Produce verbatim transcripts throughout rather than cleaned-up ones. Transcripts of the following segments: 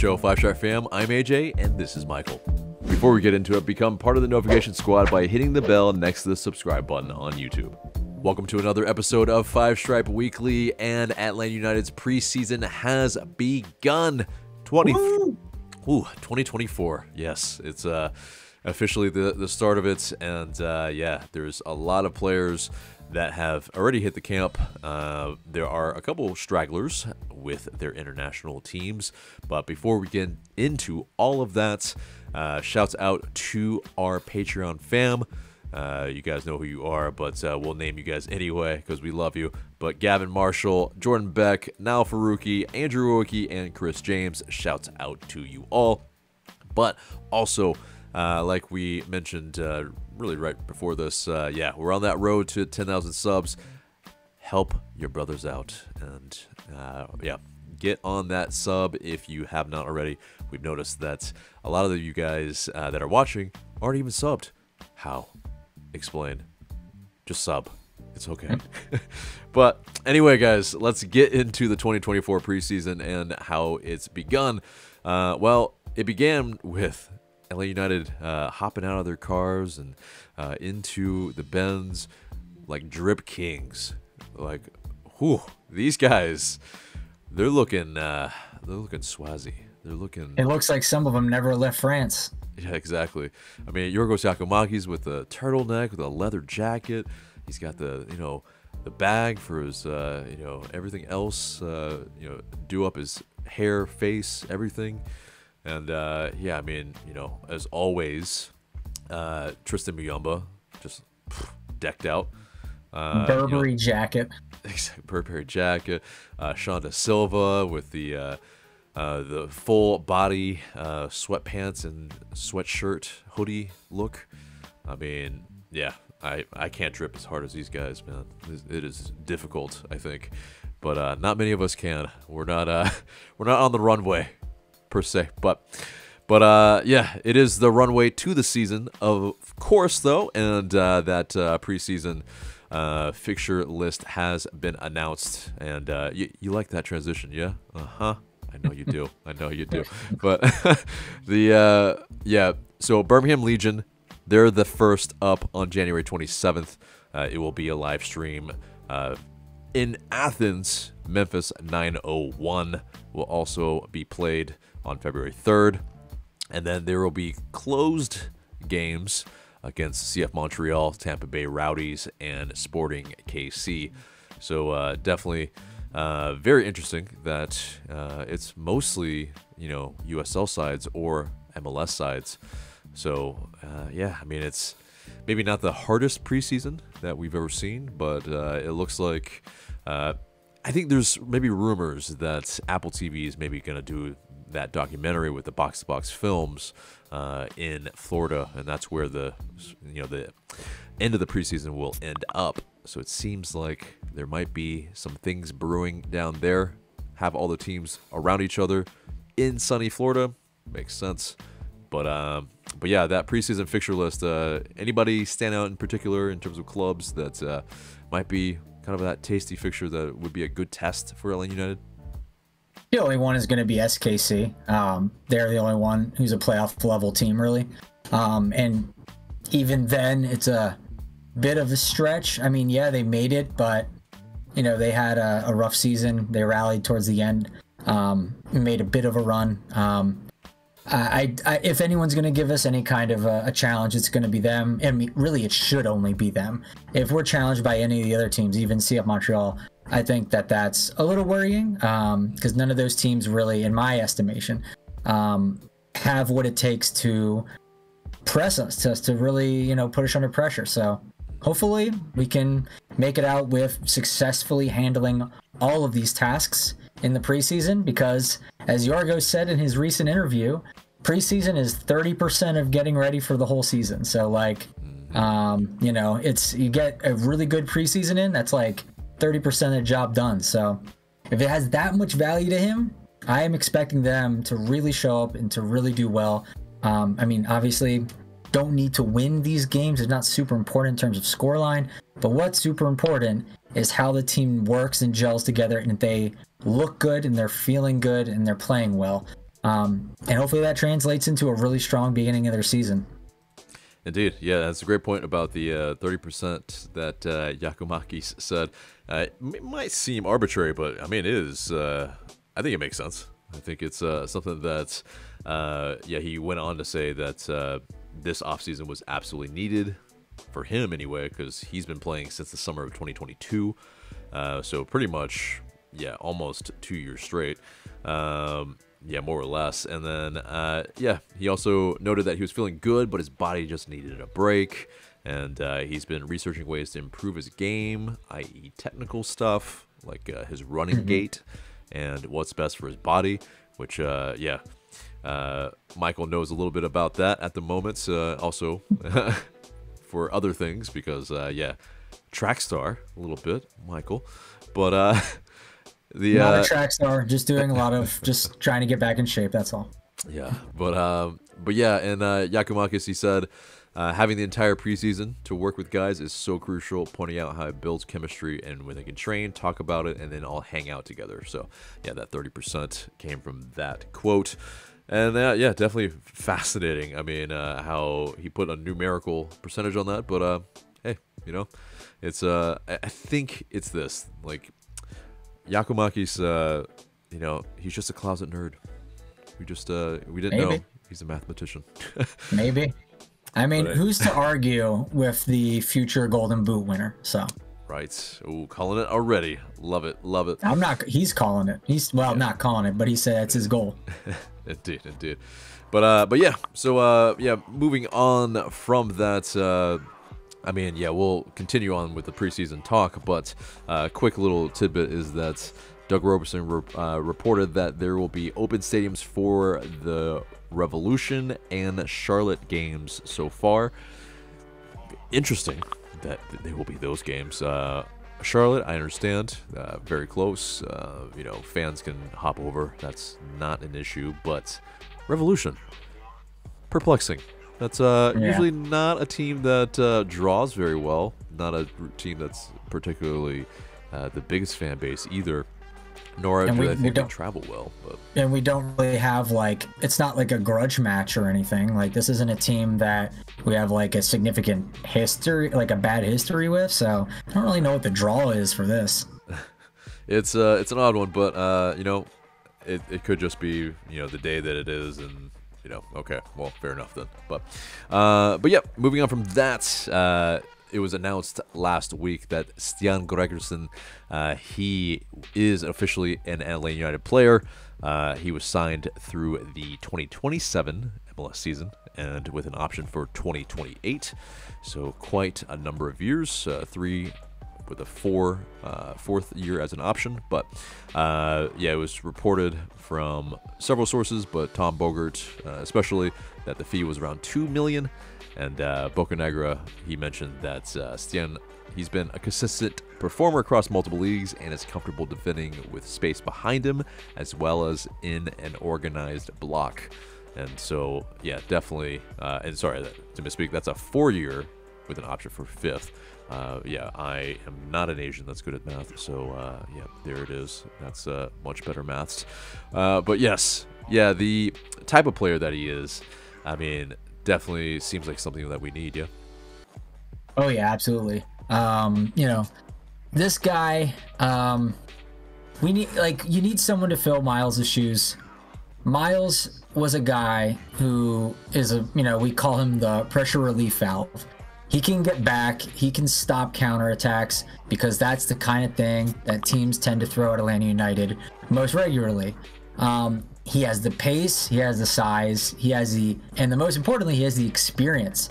show, five-star fam. I'm A J, and this is Michael. Before we get into it, become part of the notification squad by hitting the bell next to the subscribe button on YouTube. Welcome to another episode of Five Stripe Weekly, and Atlanta United's preseason has begun. twenty, ooh, twenty twenty-four. Yes, it's uh, officially the, the start of it, and uh, yeah, there's a lot of players that have already hit the camp. Uh, there are a couple stragglers with their international teams, but before we get into all of that, uh, shouts out to our Patreon fam. Uh, you guys know who you are, but uh, we'll name you guys anyway because we love you. But Gavin Marshall, Jordan Beck, Niall Faruki, Andrew Rookie, and Chris James, shouts out to you all. But also, uh, like we mentioned uh, really right before this, uh, yeah, we're on that road to ten thousand subs. Help your brothers out. And uh, yeah, get on that sub if you have not already. We've noticed that a lot of you guys uh, that are watching aren't even subbed. How? Explain. Just sub. It's okay. But anyway, guys, let's get into the twenty twenty-four preseason and how it's begun. Uh, well, it began with L A United uh, hopping out of their cars and uh, into the Benz like drip kings. Like, whew, these guys, they're looking, uh, they're looking Swazi. They're looking. It looks like some of them never left France. Yeah, exactly. I mean, Giorgos Giakoumakis with a turtleneck, with a leather jacket. He's got the, you know, the bag for his, uh, you know, everything else, uh, you know, do up his hair, face, everything. And, uh, yeah, I mean, you know, as always, uh, Tristan Muyumba just pff, decked out. Uh, Burberry you know, jacket. Burberry jacket. Uh, Shonda Silva with the... Uh, Uh, the full body uh, sweatpants and sweatshirt hoodie look. I mean, yeah, I, I can't drip as hard as these guys, man. It is difficult, I think, but uh, not many of us can. We're not uh, we're not on the runway per se, but but uh, yeah, it is the runway to the season, of course, though, and uh, that uh, preseason uh, fixture list has been announced, and uh, you you like that transition, yeah? Uh huh. I know you do. I know you do. But the, uh, yeah, so Birmingham Legion, they're the first up on January twenty-seventh. Uh, it will be a live stream uh, in Athens. Memphis nine oh one will also be played on February third. And then there will be closed games against C F Montreal, Tampa Bay Rowdies, and Sporting K C. So uh, definitely... Uh, very interesting that uh, it's mostly, you know, U S L sides or M L S sides. So, uh, yeah, I mean, it's maybe not the hardest preseason that we've ever seen, but uh, it looks like uh, I think there's maybe rumors that Apple T V is maybe going to do that documentary with the box-to-box films uh, in Florida, and that's where the, you know, the end of the preseason will end up. So it seems like there might be some things brewing down there. Have all the teams around each other in sunny Florida. Makes sense. But um, but yeah, that preseason fixture list, uh, anybody stand out in particular in terms of clubs that uh, might be kind of that tasty fixture that would be a good test for L A United? The only one is going to be S K C. Um, they're the only one who's a playoff-level team, really. Um, and even then, it's a... bit of a stretch. I mean, yeah, they made it, but you know, they had a, a rough season. They rallied towards the end, um, made a bit of a run. Um, I, I, if anyone's going to give us any kind of a, a challenge, it's going to be them. I mean, really, it should only be them. If we're challenged by any of the other teams, even C F Montreal, I think that that's a little worrying because um, none of those teams really, in my estimation, um, have what it takes to press us to, to really, you know, put us under pressure. So. Hopefully, we can make it out with successfully handling all of these tasks in the preseason because, as Giorgos said in his recent interview, preseason is thirty percent of getting ready for the whole season. So, like, um, you know, it's you get a really good preseason in, that's like thirty percent of the job done. So, if it has that much value to him, I am expecting them to really show up and to really do well. Um, I mean, obviously... don't need to win these games. It's not super important in terms of scoreline, but what's super important is how the team works and gels together, and they look good and they're feeling good and they're playing well. Um, and hopefully that translates into a really strong beginning of their season. Indeed. Yeah, that's a great point about the uh, thirty percent that uh, Giakoumakis said. Uh, it might seem arbitrary, but I mean, it is. Uh, I think it makes sense. I think it's uh, something that, uh, yeah, he went on to say that uh, this offseason was absolutely needed for him anyway, because he's been playing since the summer of twenty twenty-two. Uh, so pretty much, yeah, almost two years straight. Um, yeah, more or less. And then, uh, yeah, he also noted that he was feeling good, but his body just needed a break. And uh, he's been researching ways to improve his game, that is technical stuff, like uh, his running gait and what's best for his body, which, uh, yeah, uh, Michael knows a little bit about that at the moment. Uh, also for other things, because, uh, yeah, track star a little bit, Michael. But uh, the not uh, a track star, just doing a lot of just trying to get back in shape. That's all. Yeah, but um, but yeah, and uh, Giakoumakis, he said, uh, having the entire preseason to work with guys is so crucial, pointing out how it builds chemistry and when they can train, talk about it, and then all hang out together. So yeah, that thirty percent came from that quote. And uh, yeah, definitely fascinating. I mean, uh, how he put a numerical percentage on that, but uh, hey, you know, it's uh, I think it's this, like, Giakoumakis, uh, you know, he's just a closet nerd. We just, uh, we didn't Maybe. know he's a mathematician. Maybe. I mean, but, uh, who's to argue with the future Golden Boot winner? So. Right. Ooh, calling it already. Love it. Love it. I'm not, he's calling it. He's, well, yeah. not calling it, but he said that's his goal. Indeed, indeed. But, uh, but yeah, so, uh, yeah, moving on from that, uh, I mean, yeah, we'll continue on with the preseason talk, but a uh, quick little tidbit is that Doug Roberson re uh, reported that there will be open stadiums for the Revolution and Charlotte games so far. Interesting that they will be those games. Uh, Charlotte, I understand, uh, very close. Uh, you know, fans can hop over. That's not an issue, but Revolution, perplexing. That's uh, yeah. usually not a team that uh, draws very well. Not a team that's particularly uh, the biggest fan base either. Nor do I think they travel well. But. And we don't really have, like, it's not like a grudge match or anything. Like, this isn't a team that we have, like, a significant history, like a bad history with. So I don't really know what the draw is for this. it's uh, it's an odd one, but, uh, you know, it, it could just be, you know, the day that it is and... You know, okay, well, fair enough then. But, uh, but yeah, moving on from that, uh, it was announced last week that Stian Gregersen, uh, he is officially an L A United player. Uh, he was signed through the twenty twenty-seven M L S season and with an option for twenty twenty-eight. So quite a number of years, uh, three with a four, uh, fourth year as an option. But uh, yeah, it was reported from several sources, but Tom Bogert uh, especially, that the fee was around two million dollars. And uh, Bocanegra, he mentioned that uh, Stian, he's been a consistent performer across multiple leagues and is comfortable defending with space behind him as well as in an organized block. And so, yeah, definitely, uh, and sorry to misspeak, that's a four-year with an option for fifth. Uh, yeah, I am not an Asian that's good at math, so uh, yeah, there it is. That's uh, much better maths. Uh, but yes, yeah, the type of player that he is, I mean, definitely seems like something that we need, yeah? Oh, yeah, absolutely. Um, you know, this guy, um, we need, like, you need someone to fill Miles' shoes. Miles was a guy who is a, you know, we call him the pressure relief valve. He can get back, he can stop counterattacks, because that's the kind of thing that teams tend to throw at Atlanta United most regularly. Um, he has the pace, he has the size, he has the, and the most importantly, he has the experience.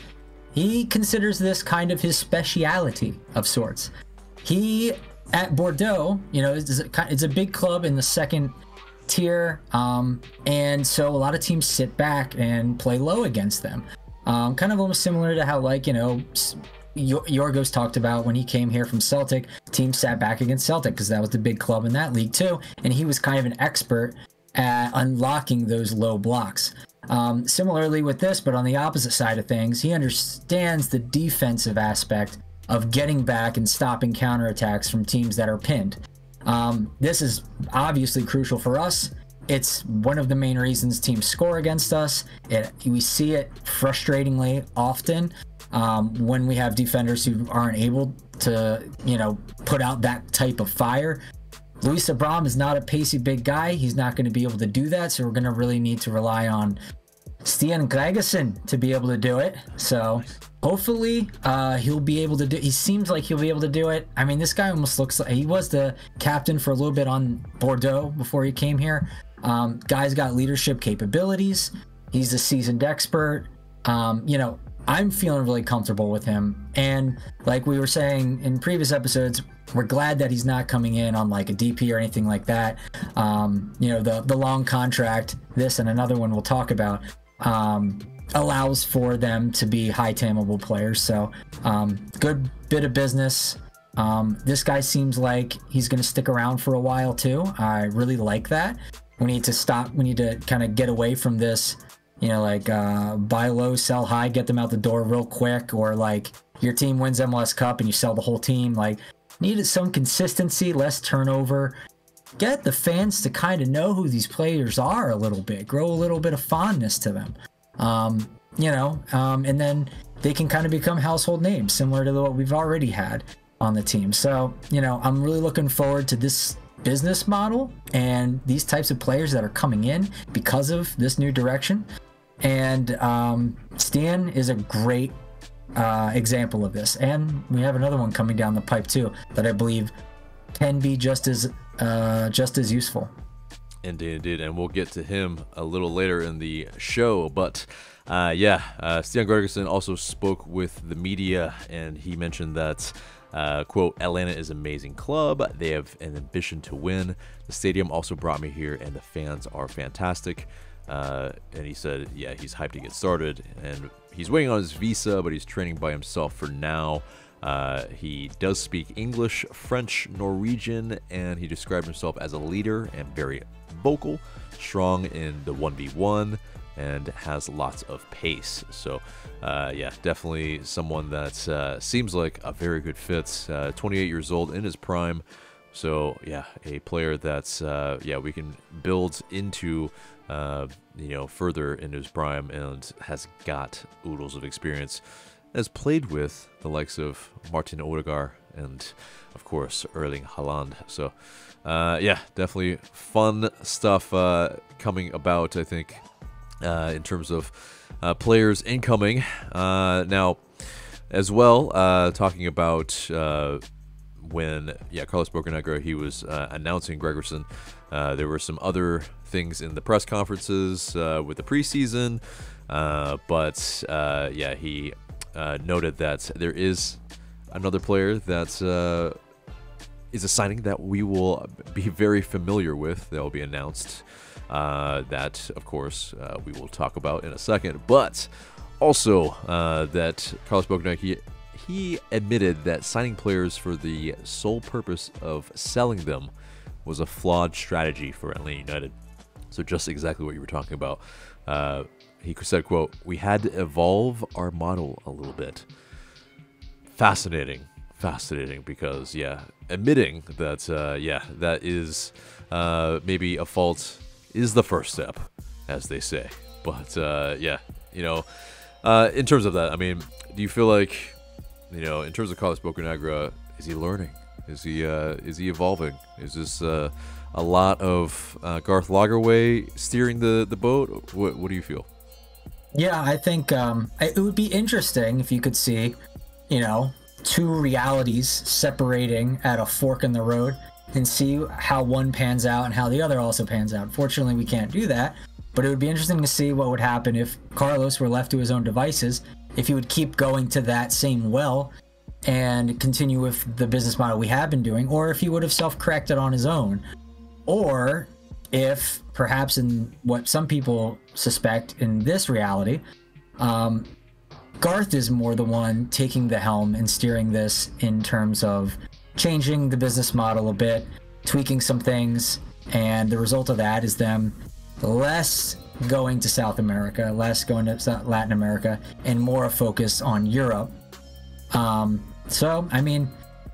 He considers this kind of his speciality of sorts. He, at Bordeaux, you know, it's a, it's a big club in the second tier, um, and so a lot of teams sit back and play low against them. Um, kind of almost similar to how, like, you know, Giorgos talked about when he came here from Celtic, teams sat back against Celtic because that was the big club in that league too. And he was kind of an expert at unlocking those low blocks. Um, similarly with this, but on the opposite side of things, he understands the defensive aspect of getting back and stopping counterattacks from teams that are pinned. Um, this is obviously crucial for us. It's one of the main reasons teams score against us. It, we see it frustratingly often um, when we have defenders who aren't able to, you know, put out that type of fire. Luis Abram is not a pacey big guy. He's not going to be able to do that, so we're going to really need to rely on Stian Gregersen to be able to do it. So hopefully uh, he'll be able to do he seems like he'll be able to do it. I mean, this guy almost looks like he was the captain for a little bit on Bordeaux before he came here. Um, guy's got leadership capabilities. He's a seasoned expert. Um, you know, I'm feeling really comfortable with him. And like we were saying in previous episodes, we're glad that he's not coming in on like a D P or anything like that. Um, you know, the, the long contract, this and another one we'll talk about, um, allows for them to be high tameable players. So um, good bit of business. Um, this guy seems like he's going to stick around for a while too. I really like that. We need to stop. We need to kind of get away from this, you know, like uh, buy low, sell high, get them out the door real quick, or like your team wins M L S Cup and you sell the whole team. Like, needed some consistency, less turnover. Get the fans to kind of know who these players are a little bit. Grow a little bit of fondness to them, um, you know, um, and then they can kind of become household names, similar to what we've already had on the team. So, you know, I'm really looking forward to this business model and these types of players that are coming in because of this new direction. And um, Stian is a great uh, example of this. And we have another one coming down the pipe too that I believe can be just as uh, just as useful. Indeed, indeed, and we'll get to him a little later in the show. But uh, yeah, uh, Stian Gregersen also spoke with the media, and he mentioned that. Uh, quote, Atlanta is an amazing club. They have an ambition to win. The stadium also brought me here, and the fans are fantastic. Uh, and he said, yeah, he's hyped to get started. And he's waiting on his visa, but he's training by himself for now. Uh, he does speak English, French, Norwegian, and he described himself as a leader and very vocal, strong in the one v one, and has lots of pace. So uh, yeah, definitely someone that uh, seems like a very good fit, uh, twenty-eight years old in his prime. So yeah, a player that's, uh, yeah, we can build into, uh, you know, further in his prime, and has got oodles of experience, has played with the likes of Martin Odegaard and, of course, Erling Haaland. So uh, yeah, definitely fun stuff uh, coming about, I think, Uh, in terms of uh, players incoming. Uh, now, as well, uh, talking about uh, when, yeah, Carlos Bocanegra, he was uh, announcing Gregersen. Uh, there were some other things in the press conferences uh, with the preseason, uh, but uh, yeah, he uh, noted that there is another player that uh, is a signing that we will be very familiar with. That will be announced. Uh, that, of course, uh, we will talk about in a second. But also uh, that Carlos Bocanegra, he, he admitted that signing players for the sole purpose of selling them was a flawed strategy for Atlanta United. So just exactly what you were talking about. Uh, he said, quote, we had to evolve our model a little bit. Fascinating. Fascinating, because, yeah, admitting that, uh, yeah, that is uh, maybe a fault is the first step, as they say. But uh yeah, you know, uh in terms of that, I mean, do you feel like, you know, in terms of Carlos Bocanegra, is he learning? Is he uh is he evolving? Is this uh a lot of uh Garth Lagerway steering the the boat? What, what do you feel? Yeah, I think um it would be interesting if you could see, you know, two realities separating at a fork in the road and see how one pans out and how the other also pans out. Fortunately, we can't do that, but it would be interesting to see what would happen if Carlos were left to his own devices, if he would keep going to that same well and continue with the business model we have been doing, or if he would have self-corrected on his own, or if perhaps, in what some people suspect in this reality, um, Garth is more the one taking the helm and steering this in terms of changing the business model a bit, tweaking some things, and the result of that is them less going to South America, less going to Latin America, and more a focus on Europe. Um, so, I mean,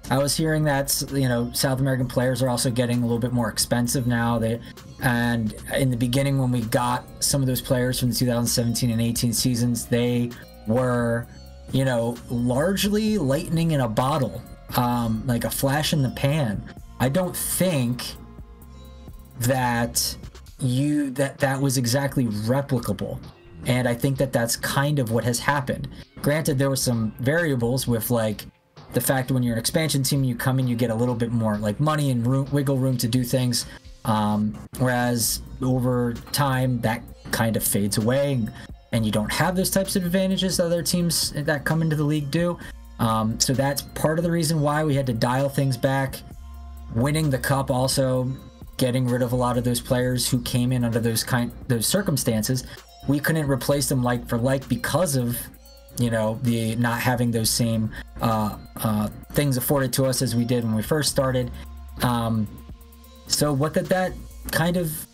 I was hearing that, you know, South American players are also getting a little bit more expensive now. They, and in the beginning, when we got some of those players from the two thousand seventeen and eighteen seasons, they were, you know, largely lightning in a bottle, um, like a flash in the pan. I don't think that you that that was exactly replicable. And I think that that's kind of what has happened. Granted, there were some variables with, like, the fact that when you're an expansion team, you come in, you get a little bit more, like, money and room, wiggle room to do things. Um, whereas over time, that kind of fades away, and you don't have those types of advantages that other teams that come into the league do. Um, so that's part of the reason why we had to dial things back. Winning the cup also, getting rid of a lot of those players who came in under those kind those circumstances. We couldn't replace them like for like because of, you know, the not having those same uh, uh, things afforded to us as we did when we first started. Um, so what did that kind of,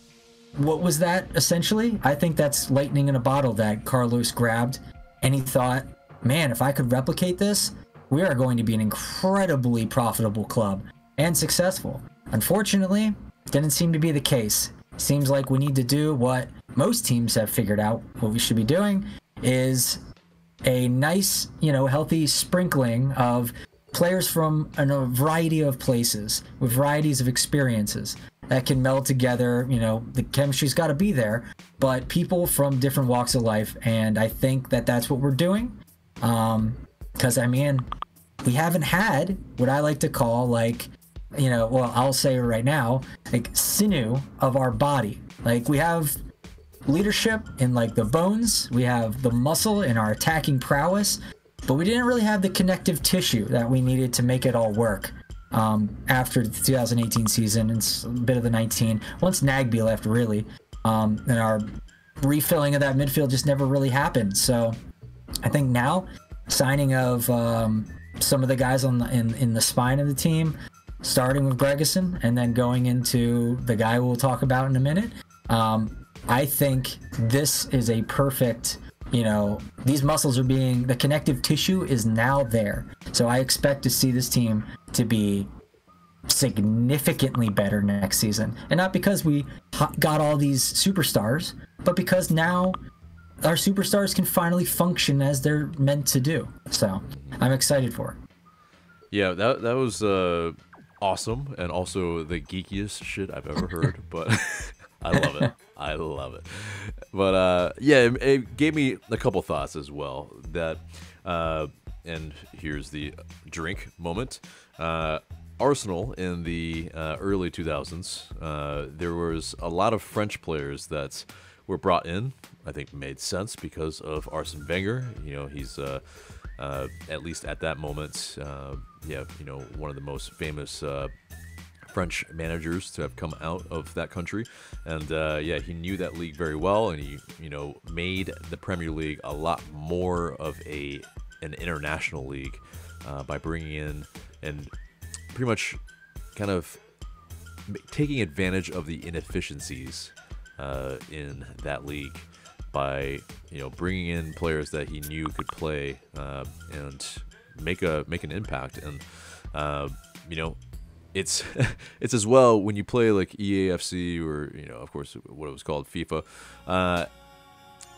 what was that essentially? I think that's lightning in a bottle that Carlos grabbed, and he thought, man, if I could replicate this, we are going to be an incredibly profitable club and successful. Unfortunately, didn't seem to be the case. Seems like we need to do what most teams have figured out what we should be doing, is a nice, you know, healthy sprinkling of players from a variety of places with varieties of experiences that can meld together. You know, the chemistry's got to be there, but people from different walks of life. And I think that that's what we're doing. Um, because, I mean, we haven't had what I like to call, like, you know, well, I'll say right now, like, sinew of our body. Like, we have leadership in, like, the bones, we have the muscle in our attacking prowess, but we didn't really have the connective tissue that we needed to make it all work. Um, after the two thousand eighteen season and a bit of the nineteen, once Nagbe left, really, um, and our refilling of that midfield just never really happened. So I think now, signing of um, some of the guys on the, in in the spine of the team, starting with Gregersen and then going into the guy we'll talk about in a minute. Um, I think this is a perfect, you know, these muscles are being, the connective tissue is now there. So I expect to see this team to be significantly better next season. And not because we got all these superstars, but because now our superstars can finally function as they're meant to do. So I'm excited for it. Yeah, that, that was... Uh... awesome, and also the geekiest shit I've ever heard, but I love it. I love it. But uh, yeah, it, it gave me a couple thoughts as well. That, uh, and here's the drink moment. Uh, Arsenal in the uh, early two thousands, uh, there was a lot of French players that were brought in. I think made sense because of Arsene Wenger. You know, he's uh, uh, at least at that moment. Uh, Yeah, you know, one of the most famous uh, French managers to have come out of that country. And, uh, yeah, he knew that league very well, and he, you know, made the Premier League a lot more of a an international league uh, by bringing in and pretty much kind of taking advantage of the inefficiencies uh, in that league by, you know, bringing in players that he knew could play uh, and... make a make an impact. And uh, you know, it's it's as well when you play like E A F C, or, you know, of course what it was called, FIFA, uh,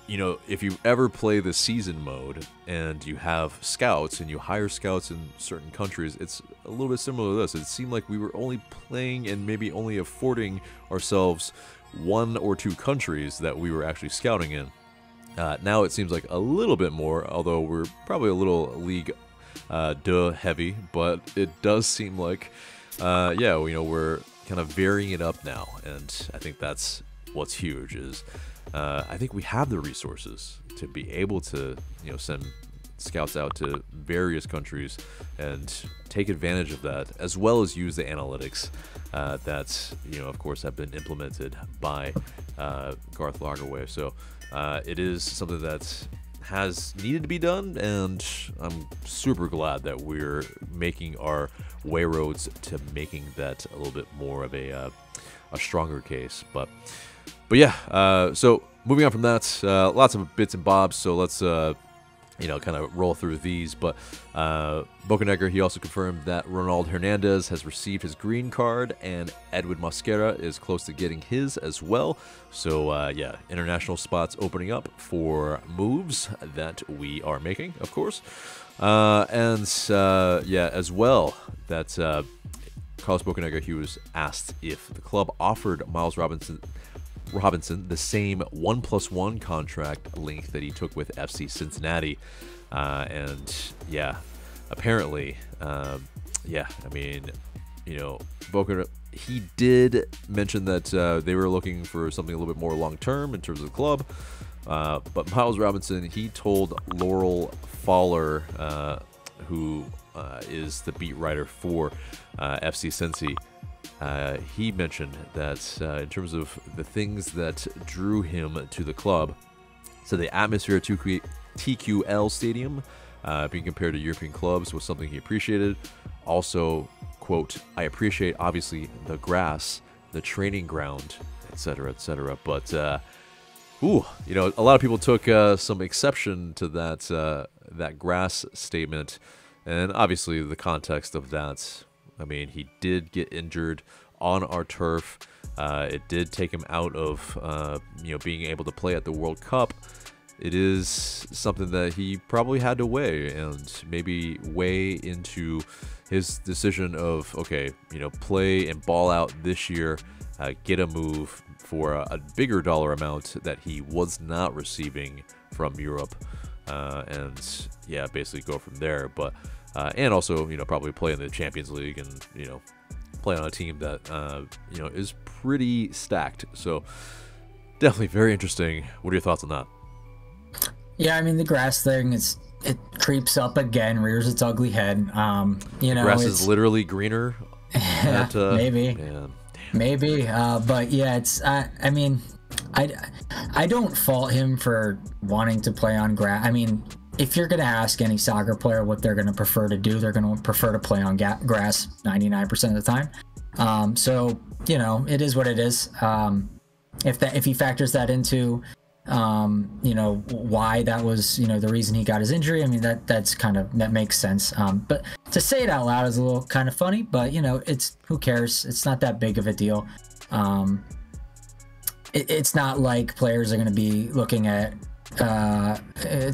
you know, if you ever play the season mode and you have scouts and you hire scouts in certain countries, it's a little bit similar to this. It seemed like we were only playing and maybe only affording ourselves one or two countries that we were actually scouting in. Uh, now it seems like a little bit more, although we're probably a little league Uh, duh heavy, but it does seem like, uh, yeah, you know, we're kind of varying it up now, and I think that's what's huge. Is uh, I think we have the resources to be able to, you know, send scouts out to various countries and take advantage of that, as well as use the analytics uh, that, you know, of course have been implemented by uh, Garth Lagerway. So uh, it is something that's has needed to be done, and I'm super glad that we're making our way roads to making that a little bit more of a uh, a stronger case. But but yeah, uh, so moving on from that, uh, lots of bits and bobs. So let's uh, you know, kind of roll through these. But uh, Bocanegra, he also confirmed that Ronald Hernandez has received his green card, and Edwin Mosquera is close to getting his as well. So, uh, yeah, international spots opening up for moves that we are making, of course. Uh, and, uh, yeah, as well, that uh, Carlos Bocanegra, he was asked if the club offered Miles Robinson... Robinson, the same one plus one contract length that he took with F C Cincinnati. Uh, and yeah, apparently, um, yeah, I mean, you know, Bocanegra, he did mention that uh, they were looking for something a little bit more long term in terms of the club. Uh, but Miles Robinson, he told Laurel Fowler, uh, who uh, is the beat writer for uh, F C Cincy, Uh, he mentioned that uh, in terms of the things that drew him to the club, so the atmosphere at T Q L Stadium, uh, being compared to European clubs, was something he appreciated. Also, quote, I appreciate, obviously, the grass, the training ground, et cetera, et cetera. But, uh, ooh, you know, a lot of people took uh, some exception to that, uh, that grass statement, and obviously the context of that. I mean, he did get injured on our turf. Uh, it did take him out of, uh, you know, being able to play at the World Cup. It is something that he probably had to weigh, and maybe weigh into his decision of, okay, you know, play and ball out this year, uh, get a move for a, a bigger dollar amount that he was not receiving from Europe, uh, and yeah, basically go from there. But Uh, and also, you know, probably play in the Champions League and, you know, play on a team that, uh, you know, is pretty stacked. So definitely very interesting. What are your thoughts on that? Yeah, I mean, the grass thing, is, it creeps up again, rears its ugly head. Um, you know, grass it's, is literally greener. Yeah, at, uh, maybe. Man, maybe. Uh, but, yeah, it's, uh, I mean, I, I don't fault him for wanting to play on grass. I mean, if you're going to ask any soccer player what they're going to prefer to do, they're going to prefer to play on ga grass ninety-nine percent of the time. Um, so, you know, it is what it is. Um, if that, if he factors that into, um, you know, why that was, you know, the reason he got his injury, I mean, that, that's kind of, that makes sense. Um, but to say it out loud is a little kind of funny, but you know, it's, who cares? It's not that big of a deal. Um, it, it's not like players are going to be looking at, uh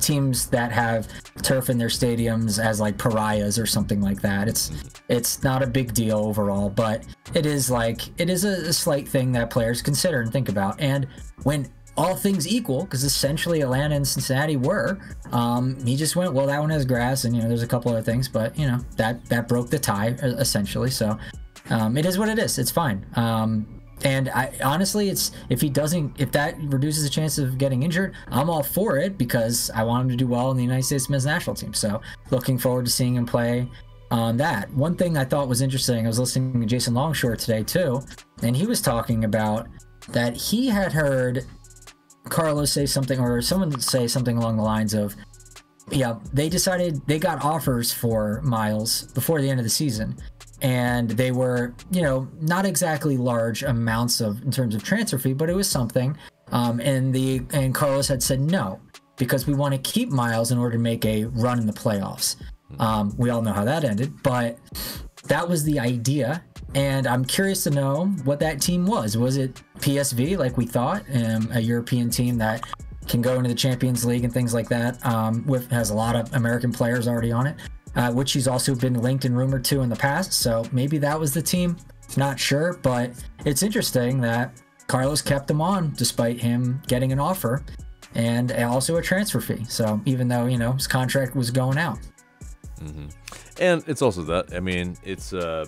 teams that have turf in their stadiums as like pariahs or something like that. It's it's not a big deal overall, but it is like it is a, a slight thing that players consider and think about. And when all things equal, because essentially Atlanta and Cincinnati were, um he just went, well, that one has grass, and you know, there's a couple other things, but you know, that that broke the tie essentially. So um it is what it is. It's fine. um And I, honestly, it's if he doesn't, if that reduces the chances of getting injured, I'm all for it, because I want him to do well in the United States men's national team. So looking forward to seeing him play on that. One thing I thought was interesting, I was listening to Jason Longshore today too, and he was talking about that he had heard Carlos say something, or someone say something along the lines of, yeah, they decided they got offers for Miles before the end of the season. And they were, you know, not exactly large amounts of in terms of transfer fee, but it was something. Um, and the and Carlos had said no, because we want to keep Miles in order to make a run in the playoffs. Um, we all know how that ended, but that was the idea. And I'm curious to know what that team was. Was it P S V, like we thought, um, a European team that can go into the Champions League and things like that? Um, with has a lot of American players already on it. Uh, which he's also been linked and rumored to in the past, so maybe that was the team. Not sure, but it's interesting that Carlos kept him on despite him getting an offer and also a transfer fee. So even though, you know, his contract was going out. Mm-hmm. And it's also that, I mean, it's uh,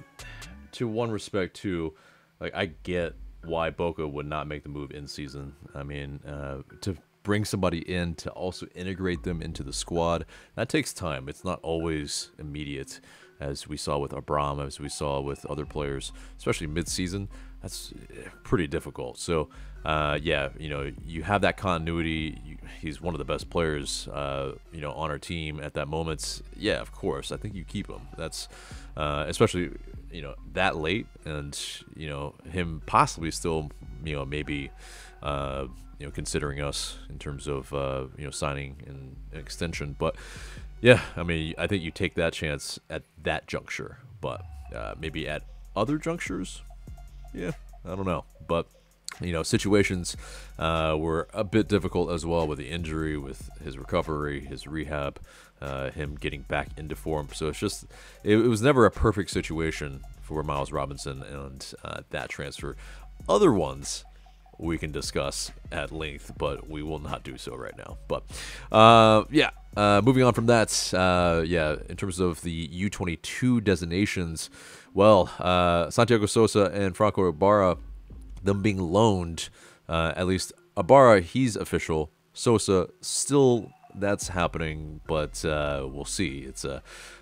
to one respect too, like I get why Boca would not make the move in season. I mean, uh, to bring somebody in to also integrate them into the squad, that takes time. It's not always immediate, as we saw with Abram, as we saw with other players, especially mid-season. That's pretty difficult. So uh yeah, you know, you have that continuity. You, he's one of the best players uh you know, on our team at that moment. Yeah, of course, I think you keep him. That's uh especially, you know, that late, and you know, him possibly still, you know, maybe uh you know, considering us in terms of uh, you know, signing and an extension. But yeah, I mean, I think you take that chance at that juncture, but uh, maybe at other junctures, yeah, I don't know. But you know, situations uh, were a bit difficult as well, with the injury, with his recovery, his rehab, uh, him getting back into form. So it's just, it, it was never a perfect situation for Miles Robinson and uh, that transfer. Other ones we can discuss at length, but we will not do so right now. But uh, yeah, uh, moving on from that, uh, yeah, in terms of the U twenty-two designations, well, uh, Santiago Sosa and Franco Ibarra, them being loaned, uh, at least Ibarra, he's official. Sosa, still that's happening, but uh, we'll see. It's uh,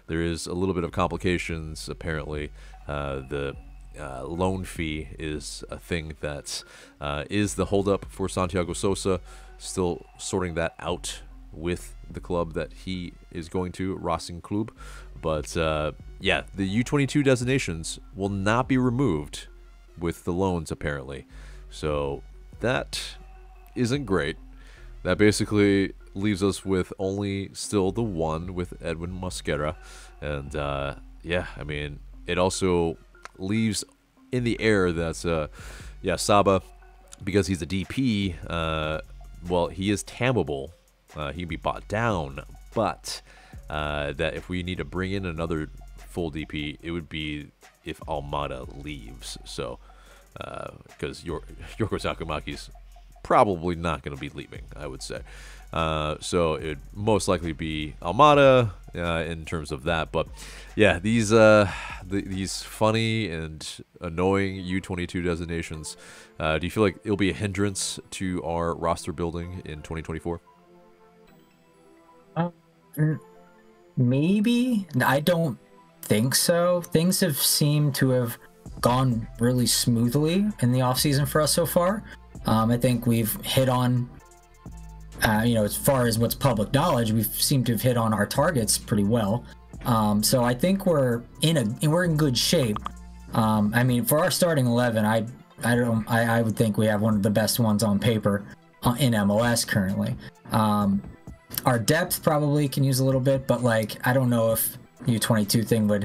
there is a little bit of complications, apparently. Uh, the uh, loan fee is a thing that uh, is the holdup for Santiago Sosa. Still sorting that out with the club that he is going to, Racing Club. But uh, yeah, the U twenty-two designations will not be removed with the loans, apparently. So that isn't great. That basically leaves us with only still the one with Edwin Mosquera. And uh, yeah, I mean, it also leaves in the air that, uh, yeah, Saba, because he's a D P, uh, well, he is tammable. Uh, he can be bought down. But uh, that if we need to bring in another full D P, it would be if Almada leaves. So, because uh, your Giorgos Giakoumakis probably not going to be leaving, I would say. Uh, so it would most likely be Almada uh, in terms of that. But yeah, these uh, th these funny and annoying U twenty-two designations. Uh, do you feel like it'll be a hindrance to our roster building in twenty twenty-four? Uh, maybe. I don't think so. Things have seemed to have gone really smoothly in the offseason for us so far. Um, I think we've hit on, uh, you know, as far as what's public knowledge, we've seemed to have hit on our targets pretty well. Um, so I think we're in a we're in good shape. Um, I mean, for our starting eleven, I I don't I, I would think we have one of the best ones on paper in M L S currently. Um, our depth probably can use a little bit, but like I don't know if U twenty-two thing would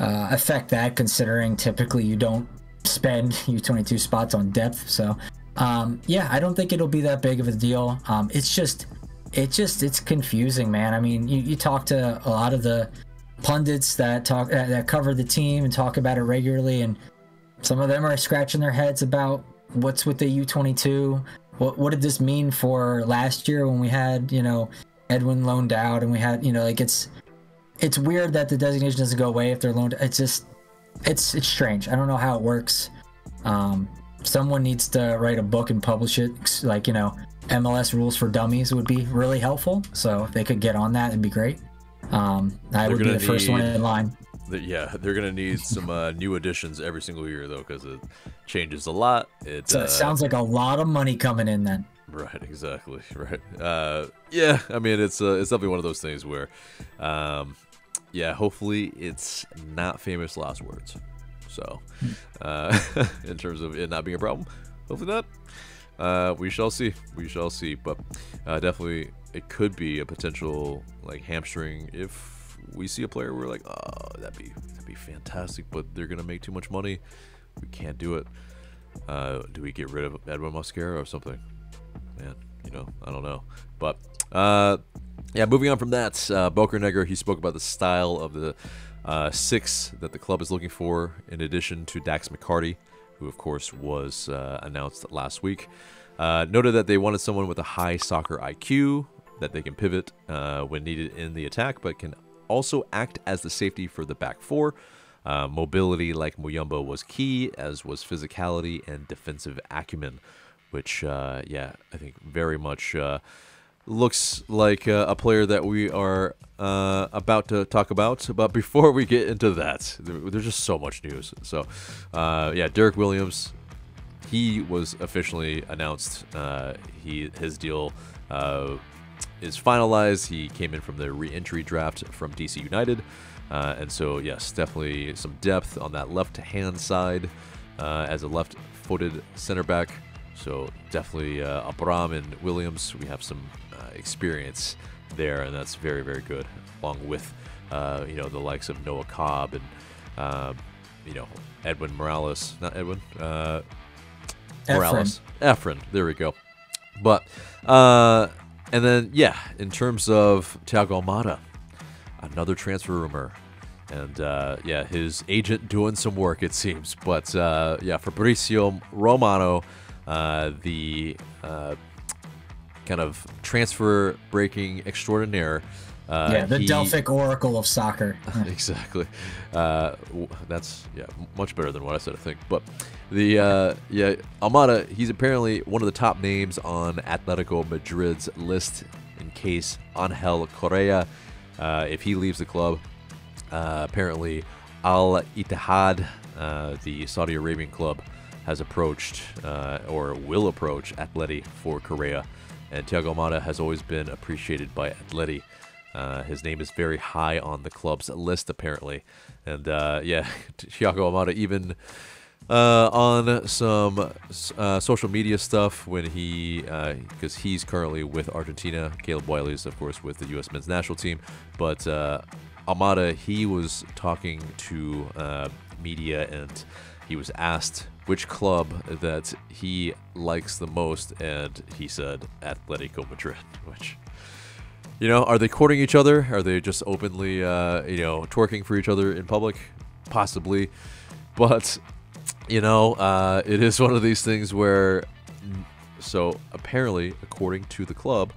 uh, affect that, considering typically you don't spend U twenty-two spots on depth. So um, yeah, I don't think it'll be that big of a deal. Um, it's just, it just, it's confusing, man. I mean, you, you talk to a lot of the pundits that talk uh, that cover the team and talk about it regularly, and some of them are scratching their heads about what's with the U twenty-two. What what did this mean for last year when we had, you know, Edwin loaned out, and we had, you know, like it's. It's weird that the designation doesn't go away if they're loaned. It's just, it's it's strange. I don't know how it works. Um, someone needs to write a book and publish it. Like, you know, M L S rules for dummies would be really helpful. So if they could get on that, it'd be great. Um, I would be the first one in line. The, yeah, they're gonna need some uh, new additions every single year though, because it changes a lot. It, so uh, it sounds like a lot of money coming in then. Right, exactly. Right. Uh, yeah, I mean, it's uh, it's definitely one of those things where. Um, Yeah, hopefully it's not famous last words. So, uh, in terms of it not being a problem, hopefully not. Uh, we shall see. We shall see. But uh, definitely, it could be a potential like hamstring if we see a player we're like, oh, that'd be that'd be fantastic, but they're gonna make too much money. We can't do it. Uh, do we get rid of Edwin Mosquera or something? Man, you know, I don't know. But. Uh, Yeah, moving on from that, uh, Bocanegra, he spoke about the style of the uh, six that the club is looking for, in addition to Dax McCarty, who, of course, was uh, announced last week. Uh, noted that they wanted someone with a high soccer I Q, that they can pivot uh, when needed in the attack, but can also act as the safety for the back four. Uh, mobility, like Muyumba, was key, as was physicality and defensive acumen, which, uh, yeah, I think very much... Uh, looks like uh, a player that we are uh, about to talk about. But before we get into that, there's just so much news. So, uh, yeah, Derek Williams, he was officially announced. Uh, he his deal uh, is finalized. He came in from the re-entry draft from D C United. Uh, and so, yes, definitely some depth on that left-hand side uh, as a left-footed center back. So definitely uh, Abram and Williams, we have some uh, experience there, and that's very, very good, along with uh, you know, the likes of Noah Cobb and uh, you know, Edwin Morales, not Edwin, uh, Morales, Efren. Efren, there we go. But uh, and then yeah, in terms of Thiago Almada, another transfer rumor. And, uh, yeah, his agent doing some work, it seems. But, uh, yeah, Fabrizio Romano, uh, the uh, kind of transfer breaking extraordinaire. Uh, yeah, the he, Delphic Oracle of soccer. Exactly. Uh, that's, yeah, much better than what I said, I think. But, the uh, yeah, Almada, he's apparently one of the top names on Atletico Madrid's list in case Angel Correa, uh, if he leaves the club. Uh, apparently, Al Ittihad, uh, the Saudi Arabian club, has approached uh, or will approach Atleti for Correa, and Thiago Almada has always been appreciated by Atleti. Uh, his name is very high on the club's list, apparently, and uh, yeah, Thiago Almada even uh, on some uh, social media stuff when he, because uh, he's currently with Argentina. Caleb Wiley is, of course, with the U S men's national team, but. Uh, Almada, he was talking to uh, media, and he was asked which club that he likes the most, and he said Atletico Madrid, which, you know, are they courting each other? Are they just openly, uh, you know, twerking for each other in public? Possibly. But, you know, uh, it is one of these things where, so apparently, according to the club,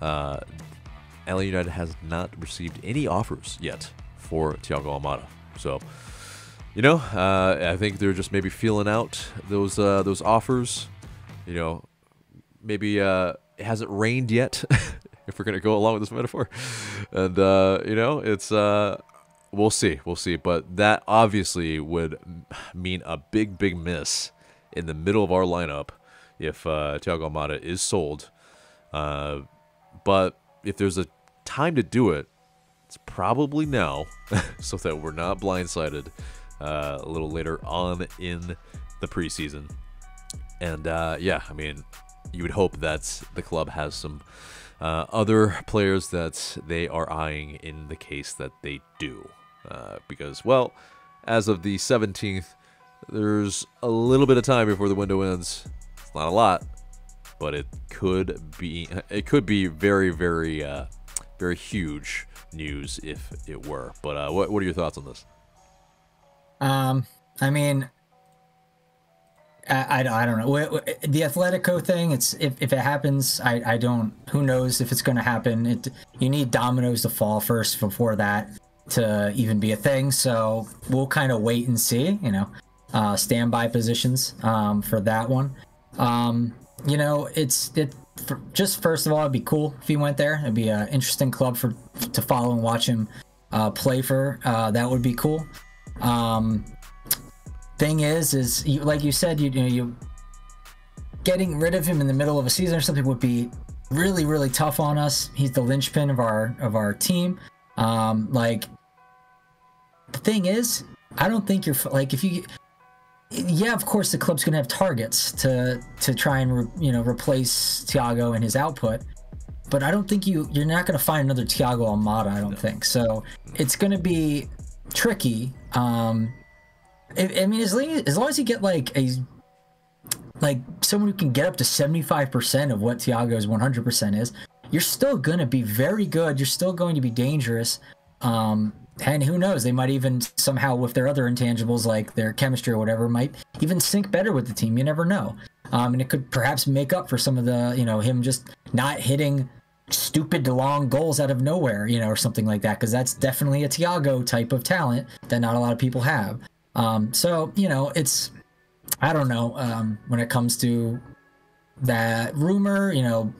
uh, L A United has not received any offers yet for Thiago Almada. So, you know, uh, I think they're just maybe feeling out those uh, those offers. You know, maybe uh, it hasn't rained yet, if we're going to go along with this metaphor. And, uh, you know, it's uh, we'll see. We'll see. But that obviously would mean a big, big miss in the middle of our lineup if uh, Thiago Almada is sold. Uh, but if there's a time to do it, it's probably now, so that we're not blindsided uh, a little later on in the preseason. And uh, yeah, I mean, you would hope that the club has some uh, other players that they are eyeing in the case that they do, uh, because, well, as of the seventeenth, there's a little bit of time before the window ends. It's not a lot, but it could be it could be very, very, uh, very huge news if it were. But uh, what what are your thoughts on this? Um, I mean, I, I, I don't know. The Atletico thing, it's if, if it happens, I I don't. Who knows if it's going to happen? It you need dominoes to fall first before that to even be a thing. So we'll kind of wait and see. You know, uh, standby positions um, for that one. Um, You know, it's it for, just first of all, it'd be cool if he went there. It'd be an interesting club for to follow and watch him uh, play for. Uh, that would be cool. Um, thing is, is you, like you said, you, you know, you getting rid of him in the middle of a season or something would be really, really tough on us. He's the linchpin of our of our team. Um, like the thing is, I don't think you're like if you. Yeah, of course the club's going to have targets to to try and re, you know replace Thiago and his output, but I don't think you you're not going to find another Thiago Almada. I don't no. think so. It's going to be tricky. Um, I, I mean, as long as, as long as you get like a like someone who can get up to seventy-five percent of what Thiago's one hundred percent is, you're still going to be very good. You're still going to be dangerous. Um, And who knows, they might even somehow with their other intangibles, like their chemistry or whatever, might even sync better with the team. You never know. Um, and it could perhaps make up for some of the, you know, him just not hitting stupid long goals out of nowhere, you know, or something like that. Because that's definitely a Thiago type of talent that not a lot of people have. Um, so, you know, it's, I don't know, um, when it comes to that rumor, you know,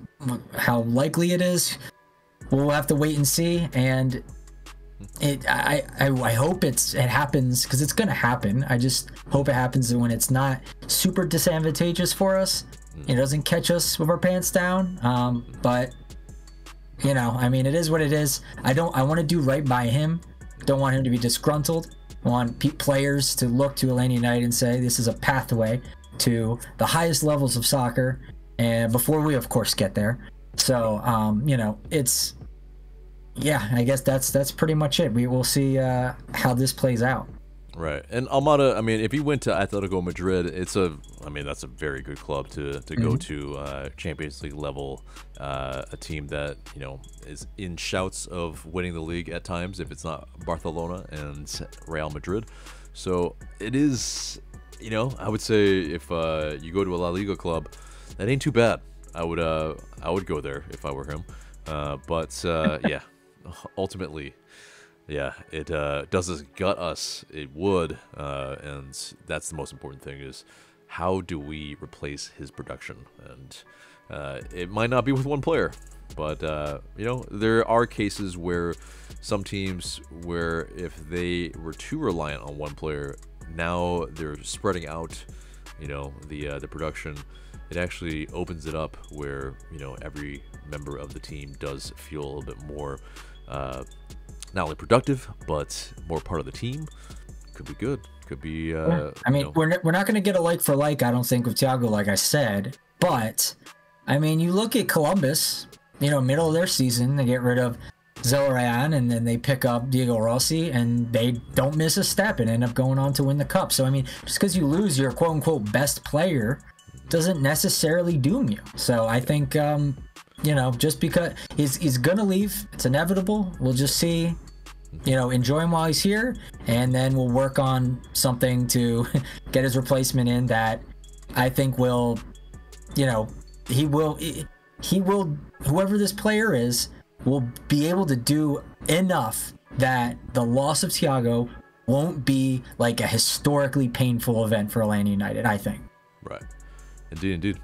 how likely it is, we'll have to wait and see. And It I, I I hope it's it happens because it's gonna happen. I just hope it happens when it's not super disadvantageous for us. It doesn't catch us with our pants down. Um, but you know, I mean, it is what it is. I don't I want to do right by him. Don't want him to be disgruntled. I want p players to look to L A United and say this is a pathway to the highest levels of soccer, and before we of course get there. So um you know, it's, yeah, I guess that's that's pretty much it. We will see uh how this plays out. Right. And Almada, I mean, if he went to Atletico Madrid, it's a, I mean, that's a very good club to, to mm-hmm. go to, uh, Champions League level, uh, a team that, you know, is in shouts of winning the league at times, if it's not Barcelona and Real Madrid. So it is, you know, I would say if uh, you go to a La Liga club, that ain't too bad. I would, uh, I would go there if I were him. Uh, but uh, yeah, ultimately, yeah, it uh, doesn't gut us. It would, uh, and that's the most important thing: is how do we replace his production? And uh, it might not be with one player, but uh, you know, there are cases where some teams where if they were too reliant on one player, now they're spreading out, you know, the uh, the production. It actually opens it up where, you know, every member of the team does feel a little bit more. Uh, Not only productive, but more part of the team. Could be good. Could be. Uh, I mean, you know. we're we're not going to get a like for like, I don't think, with Thiago, like I said. But I mean, you look at Columbus. You know, middle of their season, they get rid of Zellerian, and then they pick up Diego Rossi, and they don't miss a step and end up going on to win the cup. So I mean, just because you lose your quote unquote best player doesn't necessarily doom you. So I think um, you know, just because he's he's going to leave, it's inevitable. We'll just see. You know, enjoy him while he's here, and then we'll work on something to get his replacement in that I think will, you know, he will, he will, whoever this player is, will be able to do enough that the loss of Thiago won't be like a historically painful event for Atlanta United, I think. Right. Indeed, indeed.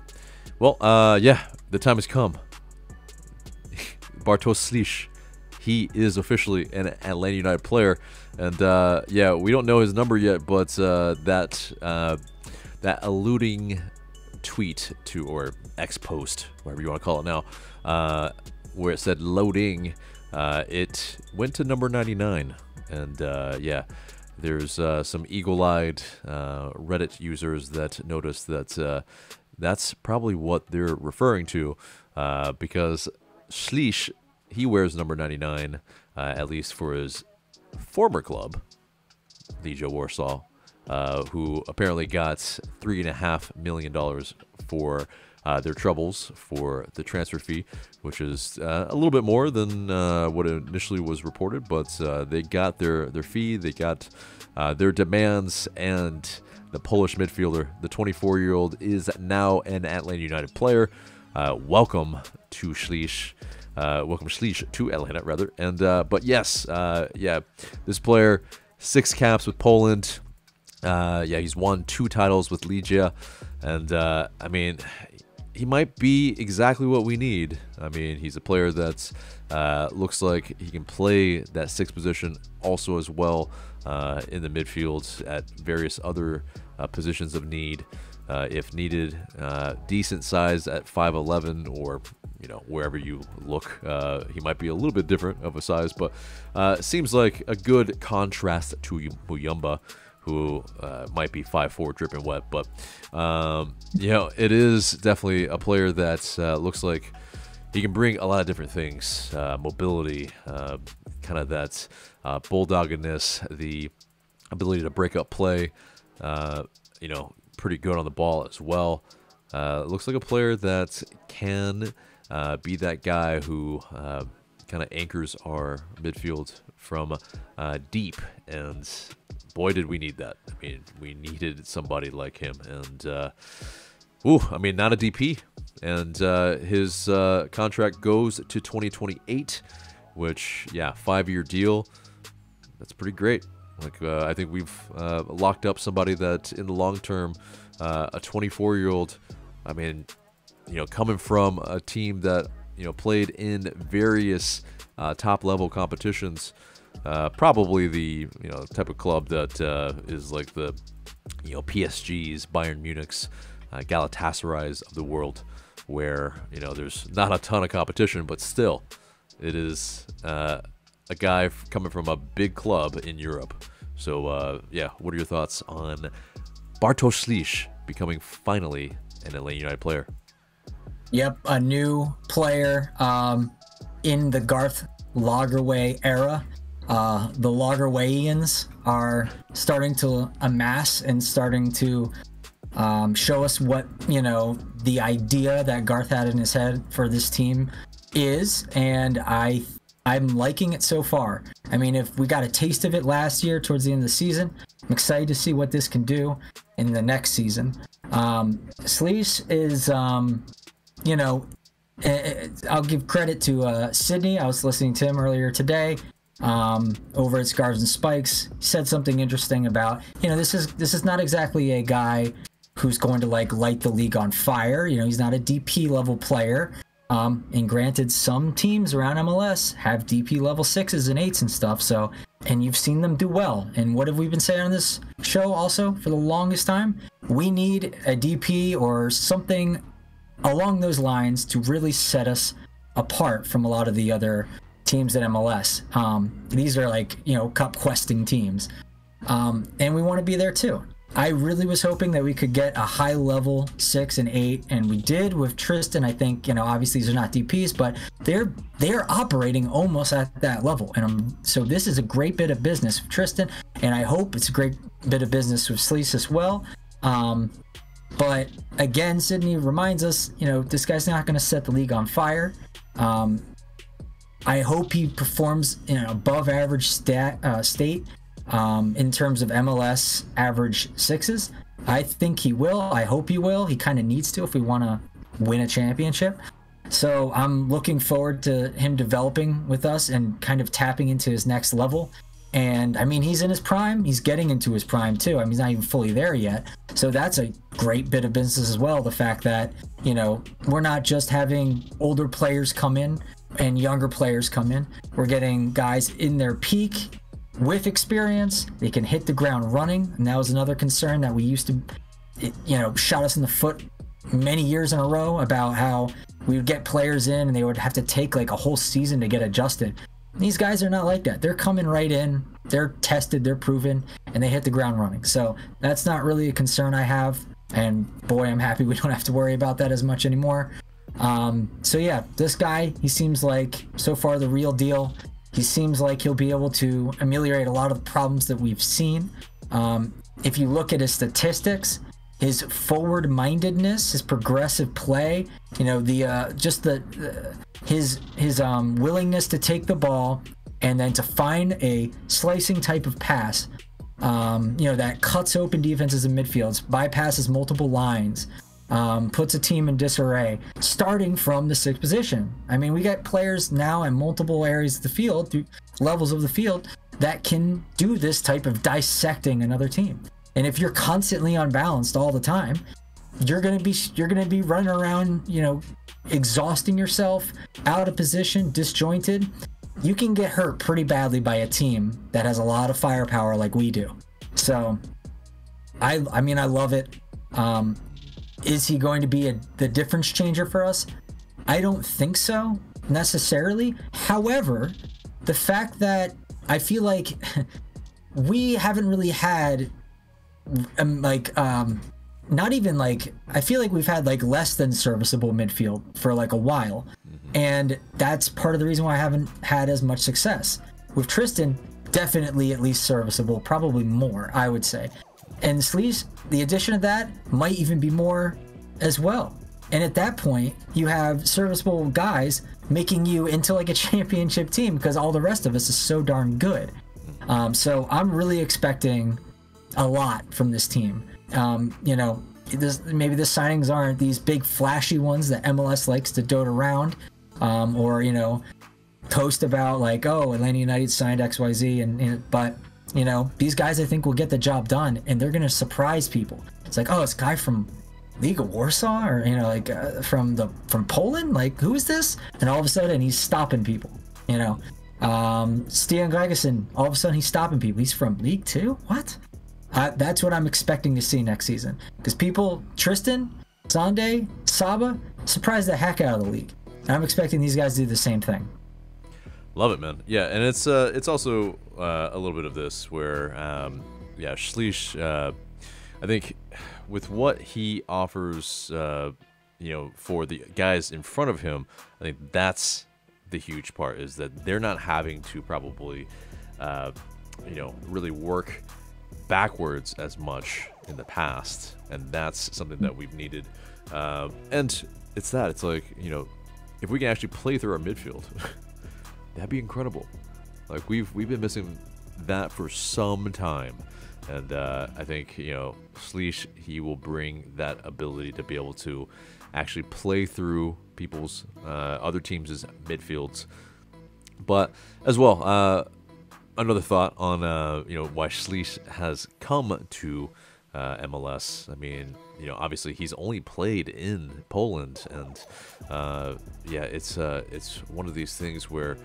Well, uh, yeah, the time has come. Bartosz Slisz. He is officially an Atlanta United player, and uh, yeah, we don't know his number yet, but uh, that uh, that alluding tweet to, or X post, whatever you want to call it now, uh, where it said loading, uh, it went to number ninety-nine, and uh, yeah, there's uh, some eagle-eyed uh, Reddit users that noticed that uh, that's probably what they're referring to, uh, because Slisz, he wears number ninety-nine, uh, at least for his former club, Legia Warsaw, uh, who apparently got three point five million dollars for uh, their troubles, for the transfer fee, which is uh, a little bit more than uh, what initially was reported, but uh, they got their, their fee, they got uh, their demands, and the Polish midfielder, the twenty-four-year-old, is now an Atlanta United player. Uh, welcome to Slisz. Uh, welcome Slisz to Atlanta, rather. And uh, but yes, uh, yeah, this player, six caps with Poland. Uh, yeah, he's won two titles with Legia, and uh, I mean, he might be exactly what we need. I mean, he's a player that uh, looks like he can play that sixth position also as well, uh, in the midfield at various other uh, positions of need. Uh, if needed, uh, decent size at five eleven, or, you know, wherever you look, uh, he might be a little bit different of a size, but uh, seems like a good contrast to Muyumba, who uh, might be five four, dripping wet. But, um, you know, it is definitely a player that uh, looks like he can bring a lot of different things, uh, mobility, uh, kind of that uh, bulldoggedness, the ability to break up play, uh, you know, pretty good on the ball as well. Uh, looks like a player that can uh, be that guy who uh, kind of anchors our midfield from uh, deep. And boy, did we need that. I mean, we needed somebody like him. And, uh, ooh, I mean, not a D P. And uh, his uh, contract goes to twenty twenty-eight, which, yeah, five-year deal. That's pretty great. Like, uh, I think we've uh, locked up somebody that in the long term, uh, a twenty-four-year-old, I mean, you know, coming from a team that, you know, played in various uh, top-level competitions, uh, probably the, you know, type of club that uh, is like the, you know, P S Gs, Bayern Munich's, uh, Galatasaray's of the world, where, you know, there's not a ton of competition, but still, it is uh, a guy coming from a big club in Europe. So, uh, yeah, what are your thoughts on Bartosz Slisz becoming finally an L A United player? Yep, a new player um, in the Garth Lagerway era. Uh, the Lagerwayians are starting to amass and starting to um, show us what, you know, the idea that Garth had in his head for this team is, and I I'm liking it so far. I mean, if we got a taste of it last year towards the end of the season, I'm excited to see what this can do in the next season. Um, Slisz is, um, you know, I'll give credit to uh, Sydney. I was listening to him earlier today um, over at Scarves and Spikes. He said something interesting about, you know, this is this is not exactly a guy who's going to like light the league on fire. You know, he's not a D P level player. Um, and granted, some teams around M L S have D P level sixes and eights and stuff. So, and you've seen them do well. And what have we been saying on this show also for the longest time? We need a D P or something along those lines to really set us apart from a lot of the other teams at M L S. Um, these are like, you know, cup questing teams. Um, and we want to be there too. I really was hoping that we could get a high level six and eight, and we did with Tristan. I think, you know, obviously these are not D Ps, but they're they're operating almost at that level. And I'm, so this is a great bit of business with Tristan, and I hope it's a great bit of business with Slisz as well. Um, but again, Sydney reminds us, you know, this guy's not going to set the league on fire. Um, I hope he performs in an above average stat uh, state. Um, in terms of M L S average sixes. I think he will. I hope he will. He kind of needs to if we want to win a championship. So I'm looking forward to him developing with us and kind of tapping into his next level. And I mean, he's in his prime. He's getting into his prime too. I mean, he's not even fully there yet. So that's a great bit of business as well. The fact that, you know, we're not just having older players come in and younger players come in. We're getting guys in their peak with experience. They can hit the ground running, and that was another concern that we used to, you know, shot us in the foot many years in a row about how we would get players in and they would have to take like a whole season to get adjusted. These guys are not like that. They're coming right in, they're tested, they're proven, and they hit the ground running. So that's not really a concern I have, and boy, I'm happy we don't have to worry about that as much anymore. Um, so yeah, this guy, he seems like so far the real deal. He seems like he'll be able to ameliorate a lot of the problems that we've seen. Um, if you look at his statistics, his forward-mindedness, his progressive play, you know, the uh, just the, the his his um, willingness to take the ball and then to find a slicing type of pass, um, you know, that cuts open defenses and midfields, bypasses multiple lines. Um, puts a team in disarray, starting from the sixth position. I mean, we got players now in multiple areas of the field, through levels of the field, that can do this type of dissecting another team. And if you're constantly unbalanced all the time, you're gonna be you're gonna be running around, you know, exhausting yourself, out of position, disjointed. You can get hurt pretty badly by a team that has a lot of firepower like we do. So, I I mean, I love it. Um, Is he going to be a, the difference changer for us? I don't think so, necessarily. However, the fact that I feel like we haven't really had, um, like, um, not even like, I feel like we've had like less than serviceable midfield for like a while. Mm-hmm. And that's part of the reason why I haven't had as much success. With Tristan, definitely at least serviceable, probably more, I would say. And Slisz, the addition of that might even be more as well. And at that point, you have serviceable guys making you into like a championship team because all the rest of us is so darn good. Um, so I'm really expecting a lot from this team. Um, you know, this, maybe the signings aren't these big flashy ones that M L S likes to dote around, um, or, you know, post about like, oh, Atlanta United signed X Y Z, and, and but. You know, these guys, I think, will get the job done, and they're going to surprise people. It's like, oh, this guy from Legia Warsaw, or, you know, like uh, from the from Poland? Like, who is this? And all of a sudden, he's stopping people, you know. Um, Stian Gregersen, all of a sudden, he's stopping people. He's from League Two? What? I, that's what I'm expecting to see next season. Because people, Tristan, Sande, Saba, surprised the heck out of the league. And I'm expecting these guys to do the same thing. Love it, man. Yeah, and it's uh, it's also uh, a little bit of this where, um, yeah, Slisz, uh, I think with what he offers, uh, you know, for the guys in front of him, I think that's the huge part, is that they're not having to probably, uh, you know, really work backwards as much in the past, and that's something that we've needed. Uh, and it's that, it's like, you know, if we can actually play through our midfield, that'd be incredible. Like we've we've been missing that for some time, and uh, I think, you know, Slisz, he will bring that ability to be able to actually play through people's uh, other teams' midfields. But as well, uh, another thought on uh, you know, why Slisz has come to uh, M L S. I mean, you know, obviously he's only played in Poland, and uh, yeah, it's uh, it's one of these things where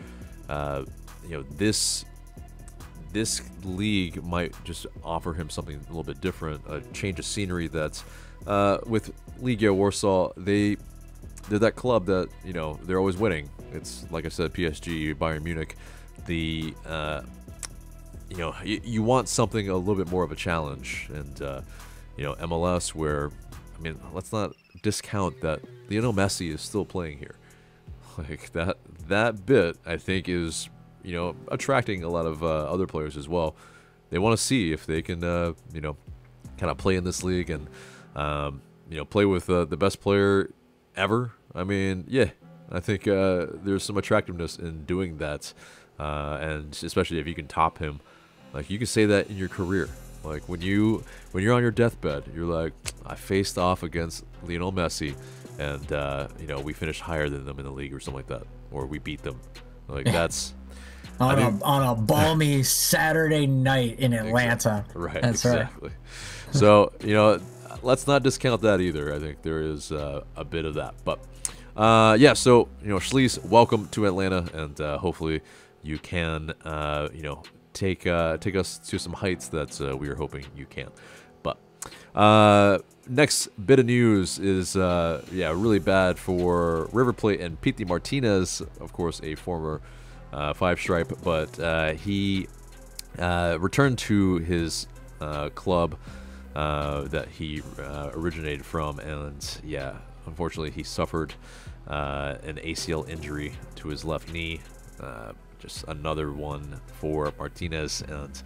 uh, you know, this this league might just offer him something a little bit different, a change of scenery. That's uh, with Legia Warsaw, they they're that club that, you know, they're always winning. It's like I said, P S G, Bayern Munich. The uh, you know, you, you want something a little bit more of a challenge, and uh, you know, M L S, where, I mean, let's not discount that Lionel Messi is still playing here. Like that that bit, I think, is, you know, attracting a lot of uh, other players as well. They want to see if they can uh, you know, kind of play in this league and um, you know, play with uh, the best player ever. I mean, yeah, I think uh, there's some attractiveness in doing that. Uh, and especially if you can top him, like you can say that in your career. Like when you when you're on your deathbed, you're like, I faced off against Lionel Messi, and uh, you know, we finished higher than them in the league or something like that, or we beat them. Like that's on, I mean, a, on a balmy Saturday night in Atlanta. Exactly, right. That's exactly. Right. So, you know, let's not discount that either. I think there is uh, a bit of that, but uh, yeah. So, you know, Slisz, welcome to Atlanta, and uh, hopefully you can, uh, you know, take uh, take us to some heights that uh, we are hoping you can. But uh, next bit of news is, uh, yeah, really bad for River Plate and Pete Martinez, of course, a former uh, Five Stripe, but uh, he uh, returned to his uh, club uh, that he uh, originated from, and yeah, unfortunately, he suffered uh, an A C L injury to his left knee. Uh, Just another one for Martinez, and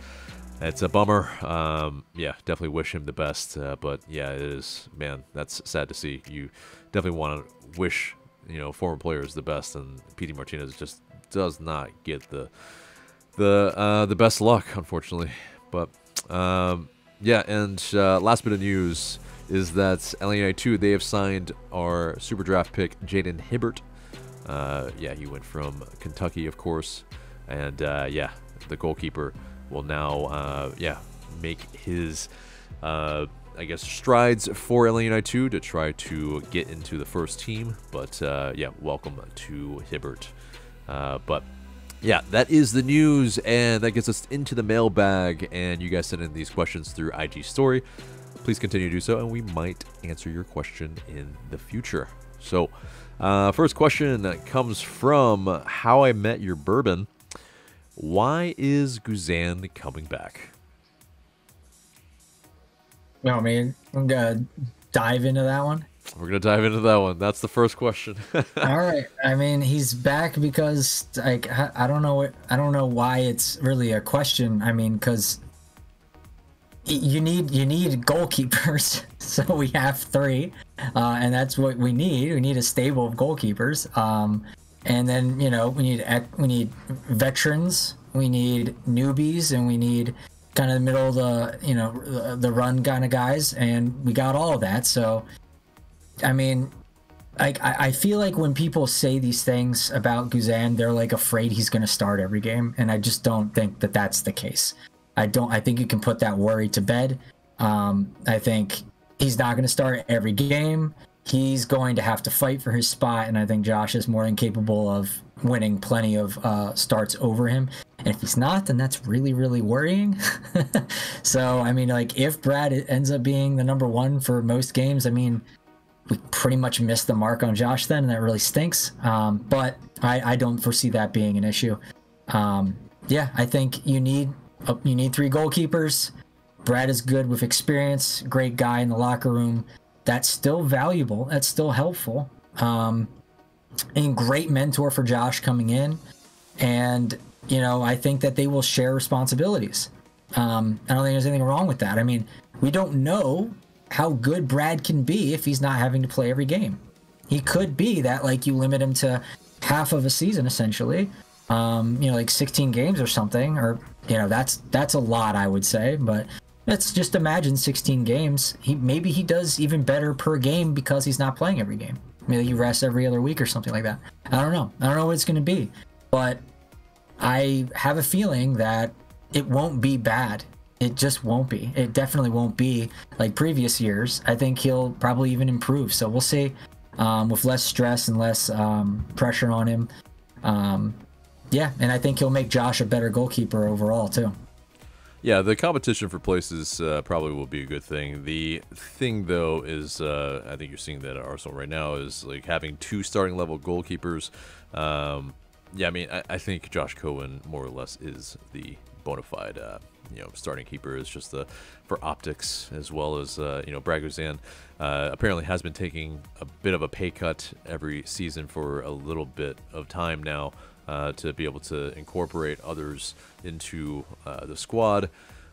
it's a bummer. Um, yeah, definitely wish him the best. Uh, but yeah, it is, man, that's sad to see. You definitely want to wish, you know, former players the best, and Pete Martinez just does not get the the uh, the best luck, unfortunately. But um, yeah, and uh, last bit of news is that L A United, they have signed our super draft pick Jaden Hibbert. Uh, yeah, he went from Kentucky, of course, and uh, yeah, the goalkeeper will now uh, yeah, make his uh, I guess strides for L A United to try to get into the first team. But uh, yeah, welcome to Hibbert. Uh, but yeah, that is the news, and that gets us into the mailbag. And you guys send in these questions through I G Story. Please continue to do so, and we might answer your question in the future. So. Uh, first question comes from How I Met Your Bourbon. Why is Guzan coming back? No, I mean, I'm going to dive into that one. We're going to dive into that one. That's the first question. All right. I mean, he's back because, like, I, I don't know what, I don't know why it's really a question. I mean, because you need you need goalkeepers, so we have three, uh, and that's what we need. We need a stable of goalkeepers, um, and then, you know, we need we need veterans, we need newbies, and we need kind of the middle of the, you know, the, the run kind of guys, and we got all of that. So, I mean, like I, I feel like when people say these things about Guzan, they're like afraid he's going to start every game, and I just don't think that that's the case. I don't. I think you can put that worry to bed. Um, I think he's not going to start every game. He's going to have to fight for his spot, and I think Josh is more than capable of winning plenty of uh, starts over him. And if he's not, then that's really, really worrying. So, I mean, like, if Brad ends up being the number one for most games, I mean, we pretty much missed the mark on Josh then, and that really stinks. Um, but I, I don't foresee that being an issue. Um, yeah, I think you need uh, you need three goalkeepers. Brad is good with experience, great guy in the locker room. That's still valuable. That's still helpful. Um, and great mentor for Josh coming in. And, you know, I think that they will share responsibilities. Um, I don't think there's anything wrong with that. I mean, we don't know how good Brad can be if he's not having to play every game. He could be that, like, you limit him to half of a season, essentially. Um, you know, like sixteen games or something, or, you know, that's, that's a lot, I would say, but let's just imagine sixteen games. He, maybe he does even better per game because he's not playing every game. Maybe he rests every other week or something like that. I don't know. I don't know what it's going to be, but I have a feeling that it won't be bad. It just won't be. It definitely won't be like previous years. I think he'll probably even improve. So we'll see, um, with less stress and less, um, pressure on him. Um, Yeah, and I think he'll make Josh a better goalkeeper overall, too. Yeah, the competition for places uh, probably will be a good thing. The thing, though, is uh, I think you're seeing that at Arsenal right now is like having two starting-level goalkeepers. Um, yeah, I mean, I, I think Josh Cohen more or less is the bona fide uh, you know, starting keeper. Is just the for optics, as well as uh, you know, Braguzan uh, apparently has been taking a bit of a pay cut every season for a little bit of time now. Uh, to be able to incorporate others into uh, the squad,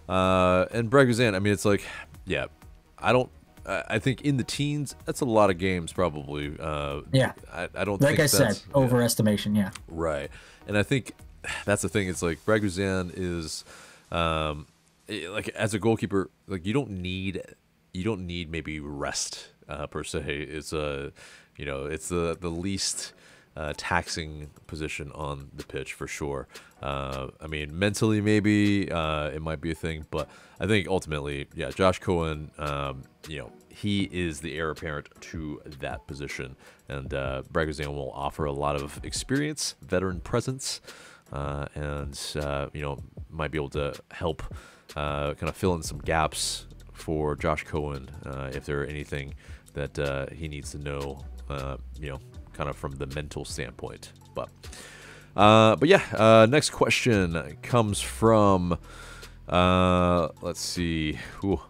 uh, and Braguzan. I mean, it's like, yeah, I don't. I, I think in the teens, that's a lot of games, probably. Uh, yeah, I, I don't. Like think I said, yeah. Overestimation. Yeah, right. And I think that's the thing. It's like Braguzan is, um, it, like as a goalkeeper, like you don't need, you don't need maybe rest uh, per se. It's a, you know, it's the the least. Uh, taxing position on the pitch for sure. Uh, I mean, mentally maybe uh, it might be a thing, but I think ultimately, yeah, Josh Cohen, um, you know, he is the heir apparent to that position, and uh, Braguzan will offer a lot of experience, veteran presence, uh, and uh, you know, might be able to help uh, kind of fill in some gaps for Josh Cohen uh, if there are anything that uh, he needs to know, uh, you know. Kind of from the mental standpoint, but uh, but yeah. Uh, next question comes from uh, let's see, ooh.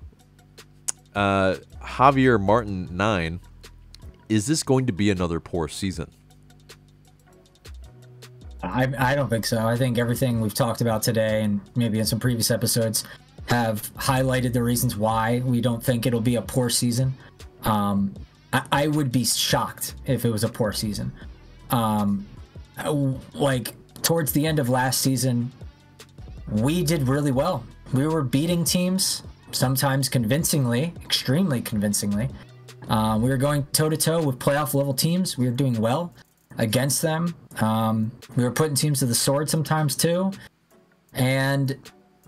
Uh, Javier Martin nine. Is this going to be another poor season? I I don't think so. I think everything we've talked about today and maybe in some previous episodes have highlighted the reasons why we don't think it'll be a poor season. Um, I would be shocked if it was a poor season. Um, like towards the end of last season, we did really well. We were beating teams, sometimes convincingly, extremely convincingly. Um, we were going toe to toe with playoff level teams. We were doing well against them. Um, we were putting teams to the sword sometimes too. And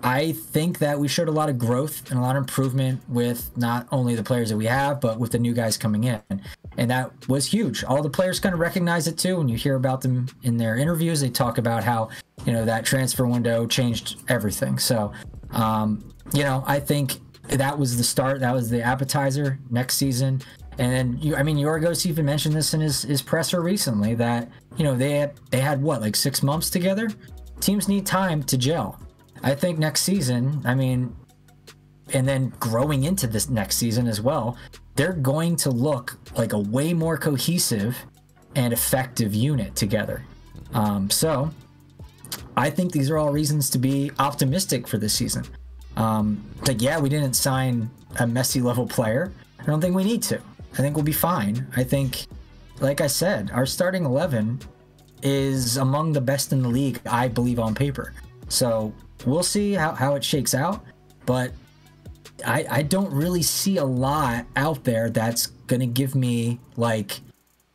I think that we showed a lot of growth and a lot of improvement with not only the players that we have, but with the new guys coming in. And that was huge. All the players kind of recognize it too. When you hear about them in their interviews, they talk about how, you know, that transfer window changed everything. So, um, you know, I think that was the start. That was the appetizer next season. And then, you, I mean, Giorgos even mentioned this in his, his presser recently that, you know, they had, they had what, like six months together? Teams need time to gel. I think next season, I mean, and then growing into this next season as well, they're going to look like a way more cohesive and effective unit together. Um, so I think these are all reasons to be optimistic for this season. Um, like, yeah, we didn't sign a Messi level player. I don't think we need to. I think we'll be fine. I think, like I said, our starting eleven is among the best in the league, I believe, on paper. So we'll see how, how it shakes out, but I, I don't really see a lot out there that's going to give me, like,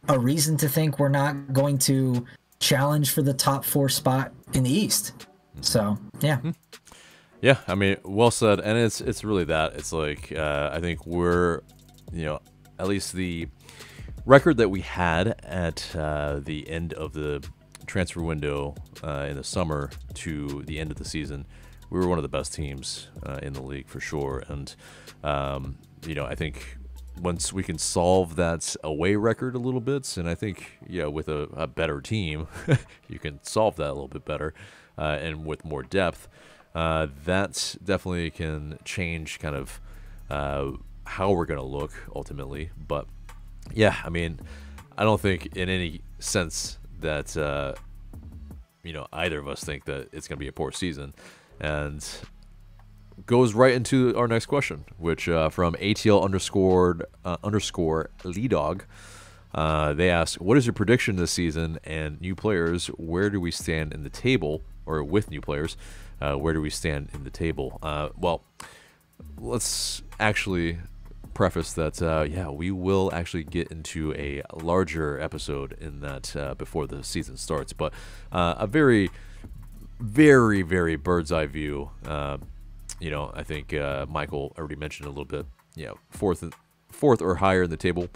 a reason to think we're not going to challenge for the top four spot in the East. So, yeah. Yeah, I mean, well said, and it's it's really that. It's like, uh, I think we're, you know, at least the record that we had at uh, the end of the transfer window uh, in the summer to the end of the season, we were one of the best teams uh, in the league for sure. And, um, you know, I think once we can solve that away record a little bit, and I think, you know, with a, a better team, you can solve that a little bit better. uh, and with more depth, uh, that definitely can change kind of uh, how we're going to look ultimately. But yeah, I mean, I don't think in any sense that, uh, you know, either of us think that it's going to be a poor season. And goes right into our next question, which uh, from A T L underscored, uh, underscore Leadog. Uh, they ask, what is your prediction this season and new players? Where do we stand in the table, or with new players? Uh, where do we stand in the table? Uh, well, let's actually preface that, uh, yeah, we will actually get into a larger episode in that uh, before the season starts, but uh, a very, very, very bird's eye view. Uh, you know, I think uh, Michael already mentioned a little bit, yeah, fourth, fourth or higher in the table,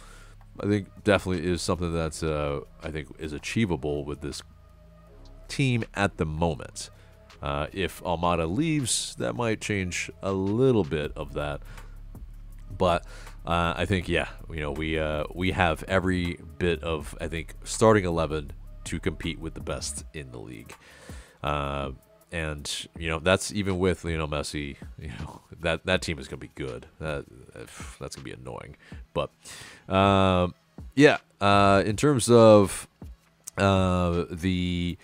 I think definitely is something that's, uh, I think, is achievable with this team at the moment. Uh, if Almada leaves, that might change a little bit of that. But uh, I think, yeah, you know, we uh, we have every bit of, I think, starting eleven to compete with the best in the league. Uh, and, you know, that's even with Lionel Messi, you know, that, that team is going to be good. That, that's going to be annoying. But, uh, yeah, uh, in terms of uh, the...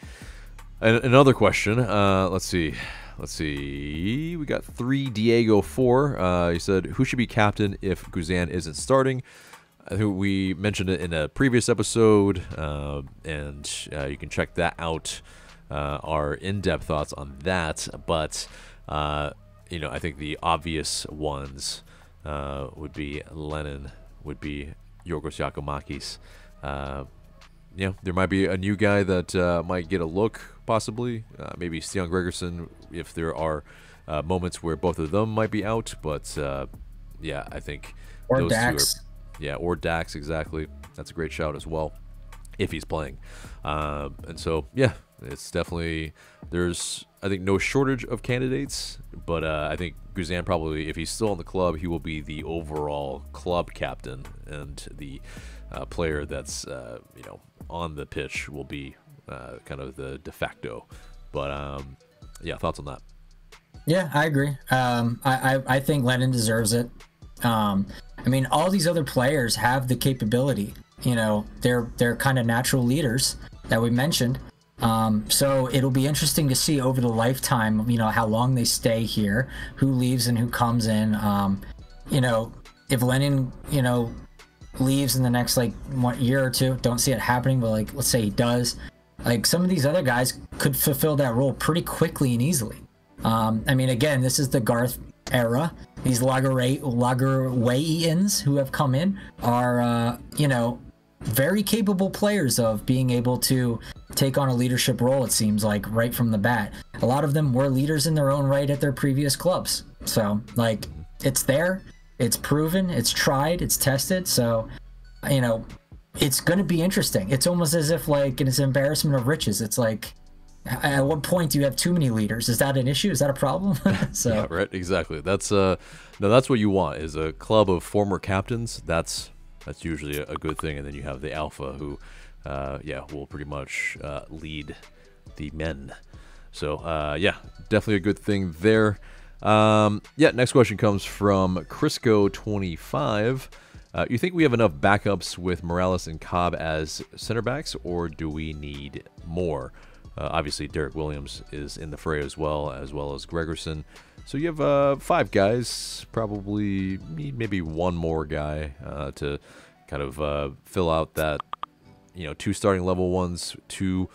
Another question. Uh, let's see. Let's see. We got three Diego four. Uh, he said, "Who should be captain if Guzan isn't starting?" I think we mentioned it in a previous episode, uh, and uh, you can check that out. Uh, our in-depth thoughts on that. But uh, you know, I think the obvious ones uh, would be Lennon, would be Giorgos Giakoumakis. Uh, you know, there might be a new guy that uh, might get a look, possibly. Uh, maybe Stian Gregersen, if there are uh, moments where both of them might be out. But, uh, yeah, I think or those Dax. two are... Yeah, or Dax, exactly. That's a great shout as well, if he's playing. Um, and so, yeah, it's definitely... There's, I think, no shortage of candidates. But uh, I think Guzan probably, if he's still in the club, he will be the overall club captain and the uh, player that's, uh, you know... on the pitch will be uh, kind of the de facto. But um, yeah, thoughts on that? Yeah, I agree. Um, I, I, I think Lennon deserves it. Um, I mean, all these other players have the capability. You know, they're they're kind of natural leaders that we mentioned. Um, so it'll be interesting to see over the lifetime, you know, how long they stay here, who leaves and who comes in. Um, you know, if Lennon, you know, leaves in the next like one year or two, don't see it happening, but like let's say he does, like some of these other guys could fulfill that role pretty quickly and easily. um I mean, again, this is the Garth era. These Lagerway Lagerwayians who have come in are uh you know, very capable players of being able to take on a leadership role, it seems like, right from the bat. A lot of them were leaders in their own right at their previous clubs, so like it's there. It's proven, it's tried, it's tested. So, you know, it's going to be interesting. It's almost as if, like, it's an embarrassment of riches. It's like, at what point do you have too many leaders? Is that an issue? Is that a problem? So, yeah, right, exactly. That's uh, no, that's what you want, is a club of former captains. That's that's usually a good thing. And then you have the alpha who, uh, yeah, will pretty much uh, lead the men. So, uh, yeah, definitely a good thing there. Um, yeah, next question comes from Crisco twenty-five. Uh, you think we have enough backups with Morales and Cobb as center backs, or do we need more? Uh, obviously, Derek Williams is in the fray as well, as well as Gregersen. So you have uh, five guys, probably need maybe one more guy uh, to kind of uh, fill out that, you know, two starting level ones, two,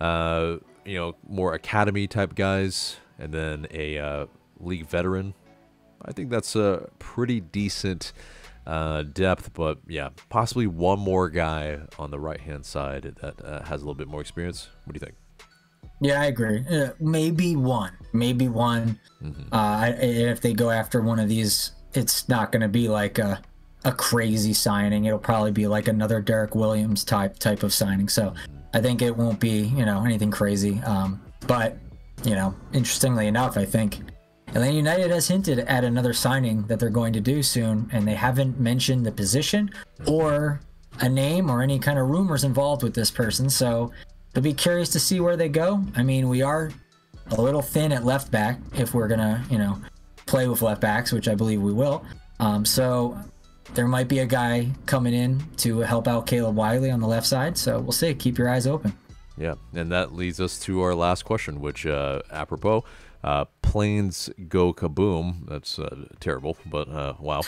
uh, you know, more academy type guys, and then a... Uh, league veteran. I think that's a pretty decent uh, depth, but yeah, possibly one more guy on the right hand side that uh, has a little bit more experience. What do you think? Yeah, I agree. Uh, maybe one, maybe one. Mm-hmm. uh, if they go after one of these, it's not going to be like a, a crazy signing. It'll probably be like another Derek Williams type type of signing. So mm-hmm. I think it won't be, you know, anything crazy. Um, but, you know, interestingly enough, I think L A United has hinted at another signing that they're going to do soon, and they haven't mentioned the position or a name or any kind of rumors involved with this person. So it'll be curious to see where they go. I mean, we are a little thin at left back if we're gonna, you know, play with left backs, which I believe we will. Um, so there might be a guy coming in to help out Caleb Wiley on the left side. So we'll see. Keep your eyes open. Yeah, and that leads us to our last question, which uh, apropos, uh, planes go kaboom. That's uh, terrible, but uh, wow.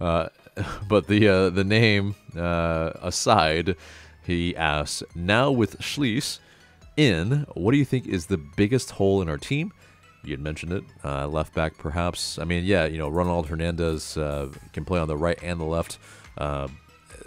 Uh, but the uh, the name uh, aside, he asks, now with Slisz in, what do you think is the biggest hole in our team? You had mentioned it, uh, left back perhaps. I mean, yeah, you know, Ronald Hernandez uh, can play on the right and the left. Uh,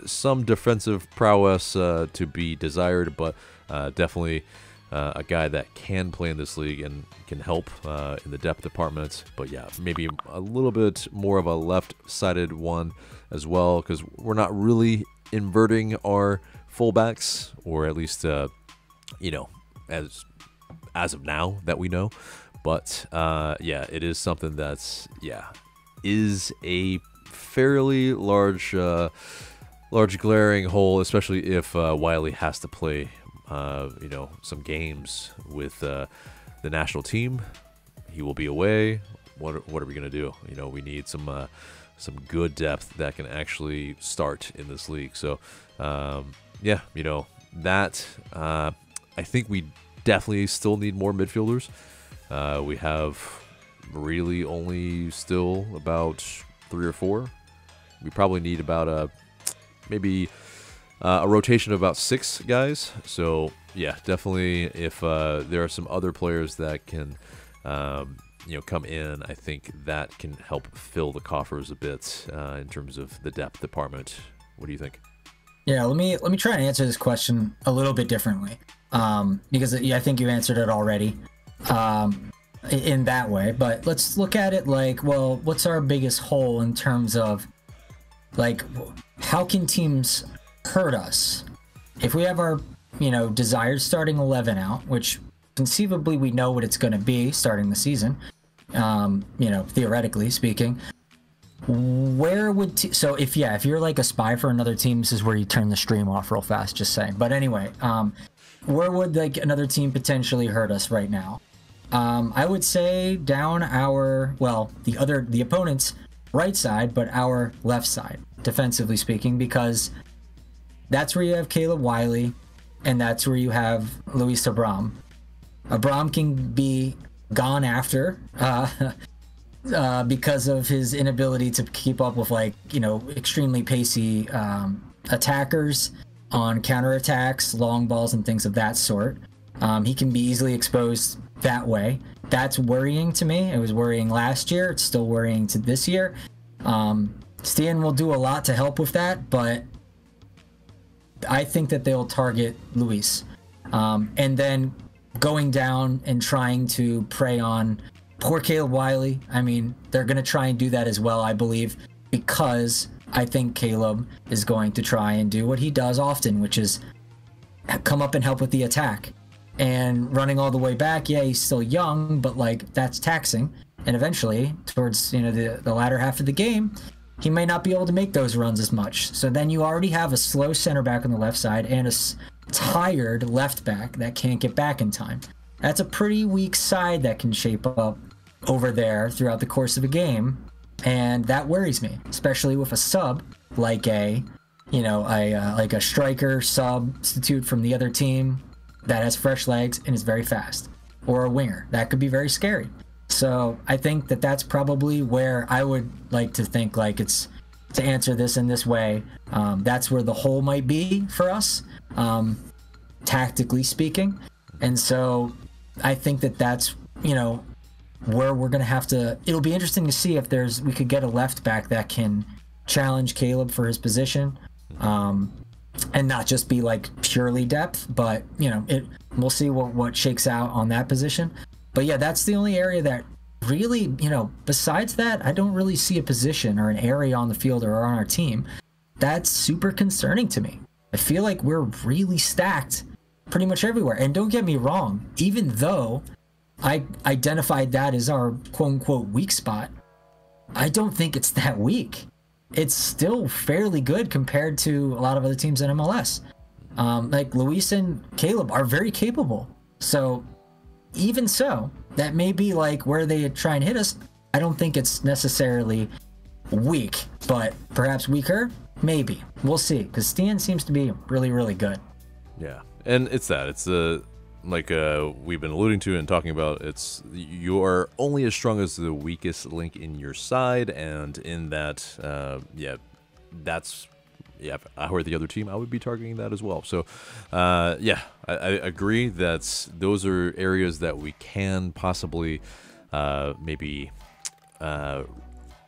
some defensive prowess uh, to be desired, but uh, definitely uh, a guy that can play in this league and can help uh, in the depth department. But yeah, maybe a little bit more of a left-sided one as well, because we're not really inverting our fullbacks, or at least, uh, you know, as as of now that we know. But, uh, yeah, it is something that's, yeah, is a fairly large, uh, large glaring hole, especially if uh, Wiley has to play, uh, you know, some games with uh, the national team. He will be away. What, what are we going to do? You know, we need some, uh, some good depth that can actually start in this league. So, um, yeah, you know, that, uh, I think we definitely still need more midfielders. Uh, we have really only still about three or four. We probably need about a maybe uh, a rotation of about six guys. So yeah, definitely if uh, there are some other players that can um, you know, come in, I think that can help fill the coffers a bit uh, in terms of the depth department. What do you think? Yeah, let me let me try and answer this question a little bit differently um, because yeah, I think you answered it already. Um, in that way, but let's look at it like, well, what's our biggest hole in terms of, like, how can teams hurt us? If we have our, you know, desired starting eleven out, which conceivably we know what it's going to be starting the season, um, you know, theoretically speaking, where would, te so if, yeah, if you're like a spy for another team, this is where you turn the stream off real fast, just saying. But anyway, um, where would, like, another team potentially hurt us right now? Um, I would say down our, well, the other, the opponent's right side, but our left side, defensively speaking, because that's where you have Caleb Wiley, and that's where you have Luis Abram. Abram can be gone after uh, uh, because of his inability to keep up with, like, you know, extremely pacey um, attackers on counterattacks, long balls, and things of that sort. Um, he can be easily exposed that way. That's worrying to me. It was worrying last year. It's still worrying to this year. Um, Stian will do a lot to help with that, but I think that they'll target Luis. Um, and then going down and trying to prey on poor Caleb Wiley. I mean, they're going to try and do that as well, I believe, because I think Caleb is going to try and do what he does often, which is come up and help with the attack. And running all the way back, yeah, he's still young, but, like, that's taxing. And eventually, towards, you know, the, the latter half of the game, he may not be able to make those runs as much. So then you already have a slow center back on the left side and a tired left back that can't get back in time. That's a pretty weak side that can shape up over there throughout the course of a game. And that worries me, especially with a sub, like a, you know, a, uh, like a striker substitute from the other team that has fresh legs and is very fast, or a winger. That could be very scary. So I think that that's probably where I would like to think, like, it's to answer this in this way. Um, that's where the hole might be for us, um, tactically speaking. And so I think that that's, you know, where we're going to have to, it'll be interesting to see if there's, we could get a left back that can challenge Caleb for his position, um, and not just be like purely depth, but, you know, it, we'll see what, what shakes out on that position. But yeah, that's the only area that really, you know, besides that, I don't really see a position or an area on the field or on our team that's super concerning to me. I feel like we're really stacked pretty much everywhere. And don't get me wrong, even though I identified that as our quote-unquote weak spot, I don't think it's that weak. It's still fairly good compared to a lot of other teams in M L S. Um, like, Luis and Caleb are very capable. So even so, That may be like where they try and hit us. I don't think it's necessarily weak, but perhaps weaker. Maybe. We'll see, because Stian seems to be really, really good. Yeah, and it's that. It's a, like uh, we've been alluding to and talking about, it's you are only as strong as the weakest link in your side, and in that, uh, yeah, that's... Yeah, if I were the other team, I would be targeting that as well. So, uh, yeah, I, I agree that those are areas that we can possibly uh, maybe uh,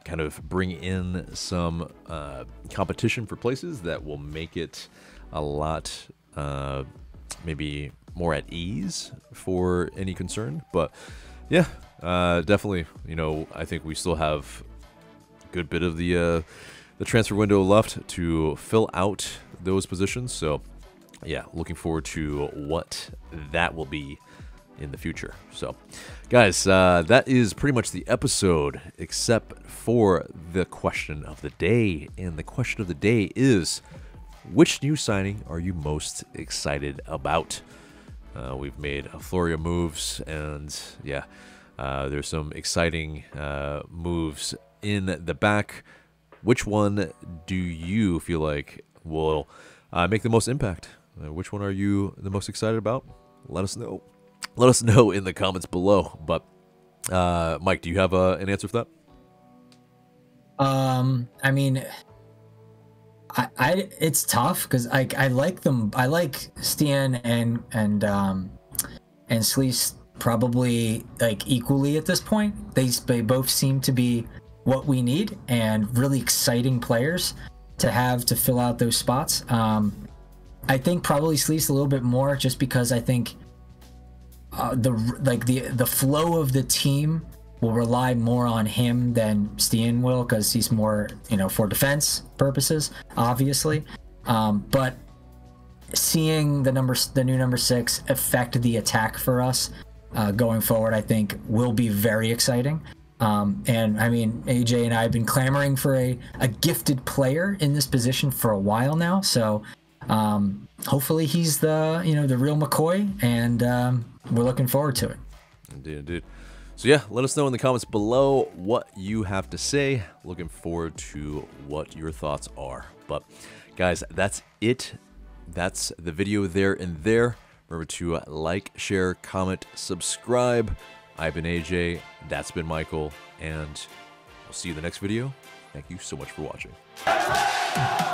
kind of bring in some uh, competition for places that will make it a lot uh, maybe more at ease for any concern. But, yeah, uh, definitely, you know, I think we still have a good bit of the... Uh, the transfer window left to fill out those positions. So yeah, looking forward to what that will be in the future. So guys, uh, that is pretty much the episode except for the question of the day. And the question of the day is, which new signing are you most excited about? Uh, we've made a flurry of moves, and yeah, uh, there's some exciting uh, moves in the back. Which one do you feel like will uh, make the most impact? Uh, which one are you the most excited about? Let us know. Let us know in the comments below. But uh, Mike, do you have uh, an answer for that? Um, I mean, I, I it's tough because I I like them. I like Stian and and um, and Slisz probably like equally at this point. They they both seem to be what we need and really exciting players to have to fill out those spots. Um, I think probably Slisz a little bit more just because I think uh, the like the the flow of the team will rely more on him than Stian will, because he's more, you know, for defense purposes, obviously. Um, but seeing the number the new number six affect the attack for us uh, going forward, I think will be very exciting. Um, and I mean, A J and I have been clamoring for a, a gifted player in this position for a while now. So um, hopefully he's the, you know, the real McCoy, and um, we're looking forward to it. Indeed, indeed. So yeah, let us know in the comments below what you have to say. Looking forward to what your thoughts are. But guys, that's it. That's the video there and there. Remember to like, share, comment, subscribe. I've been A J, that's been Michael, and we'll see you in the next video. Thank you so much for watching.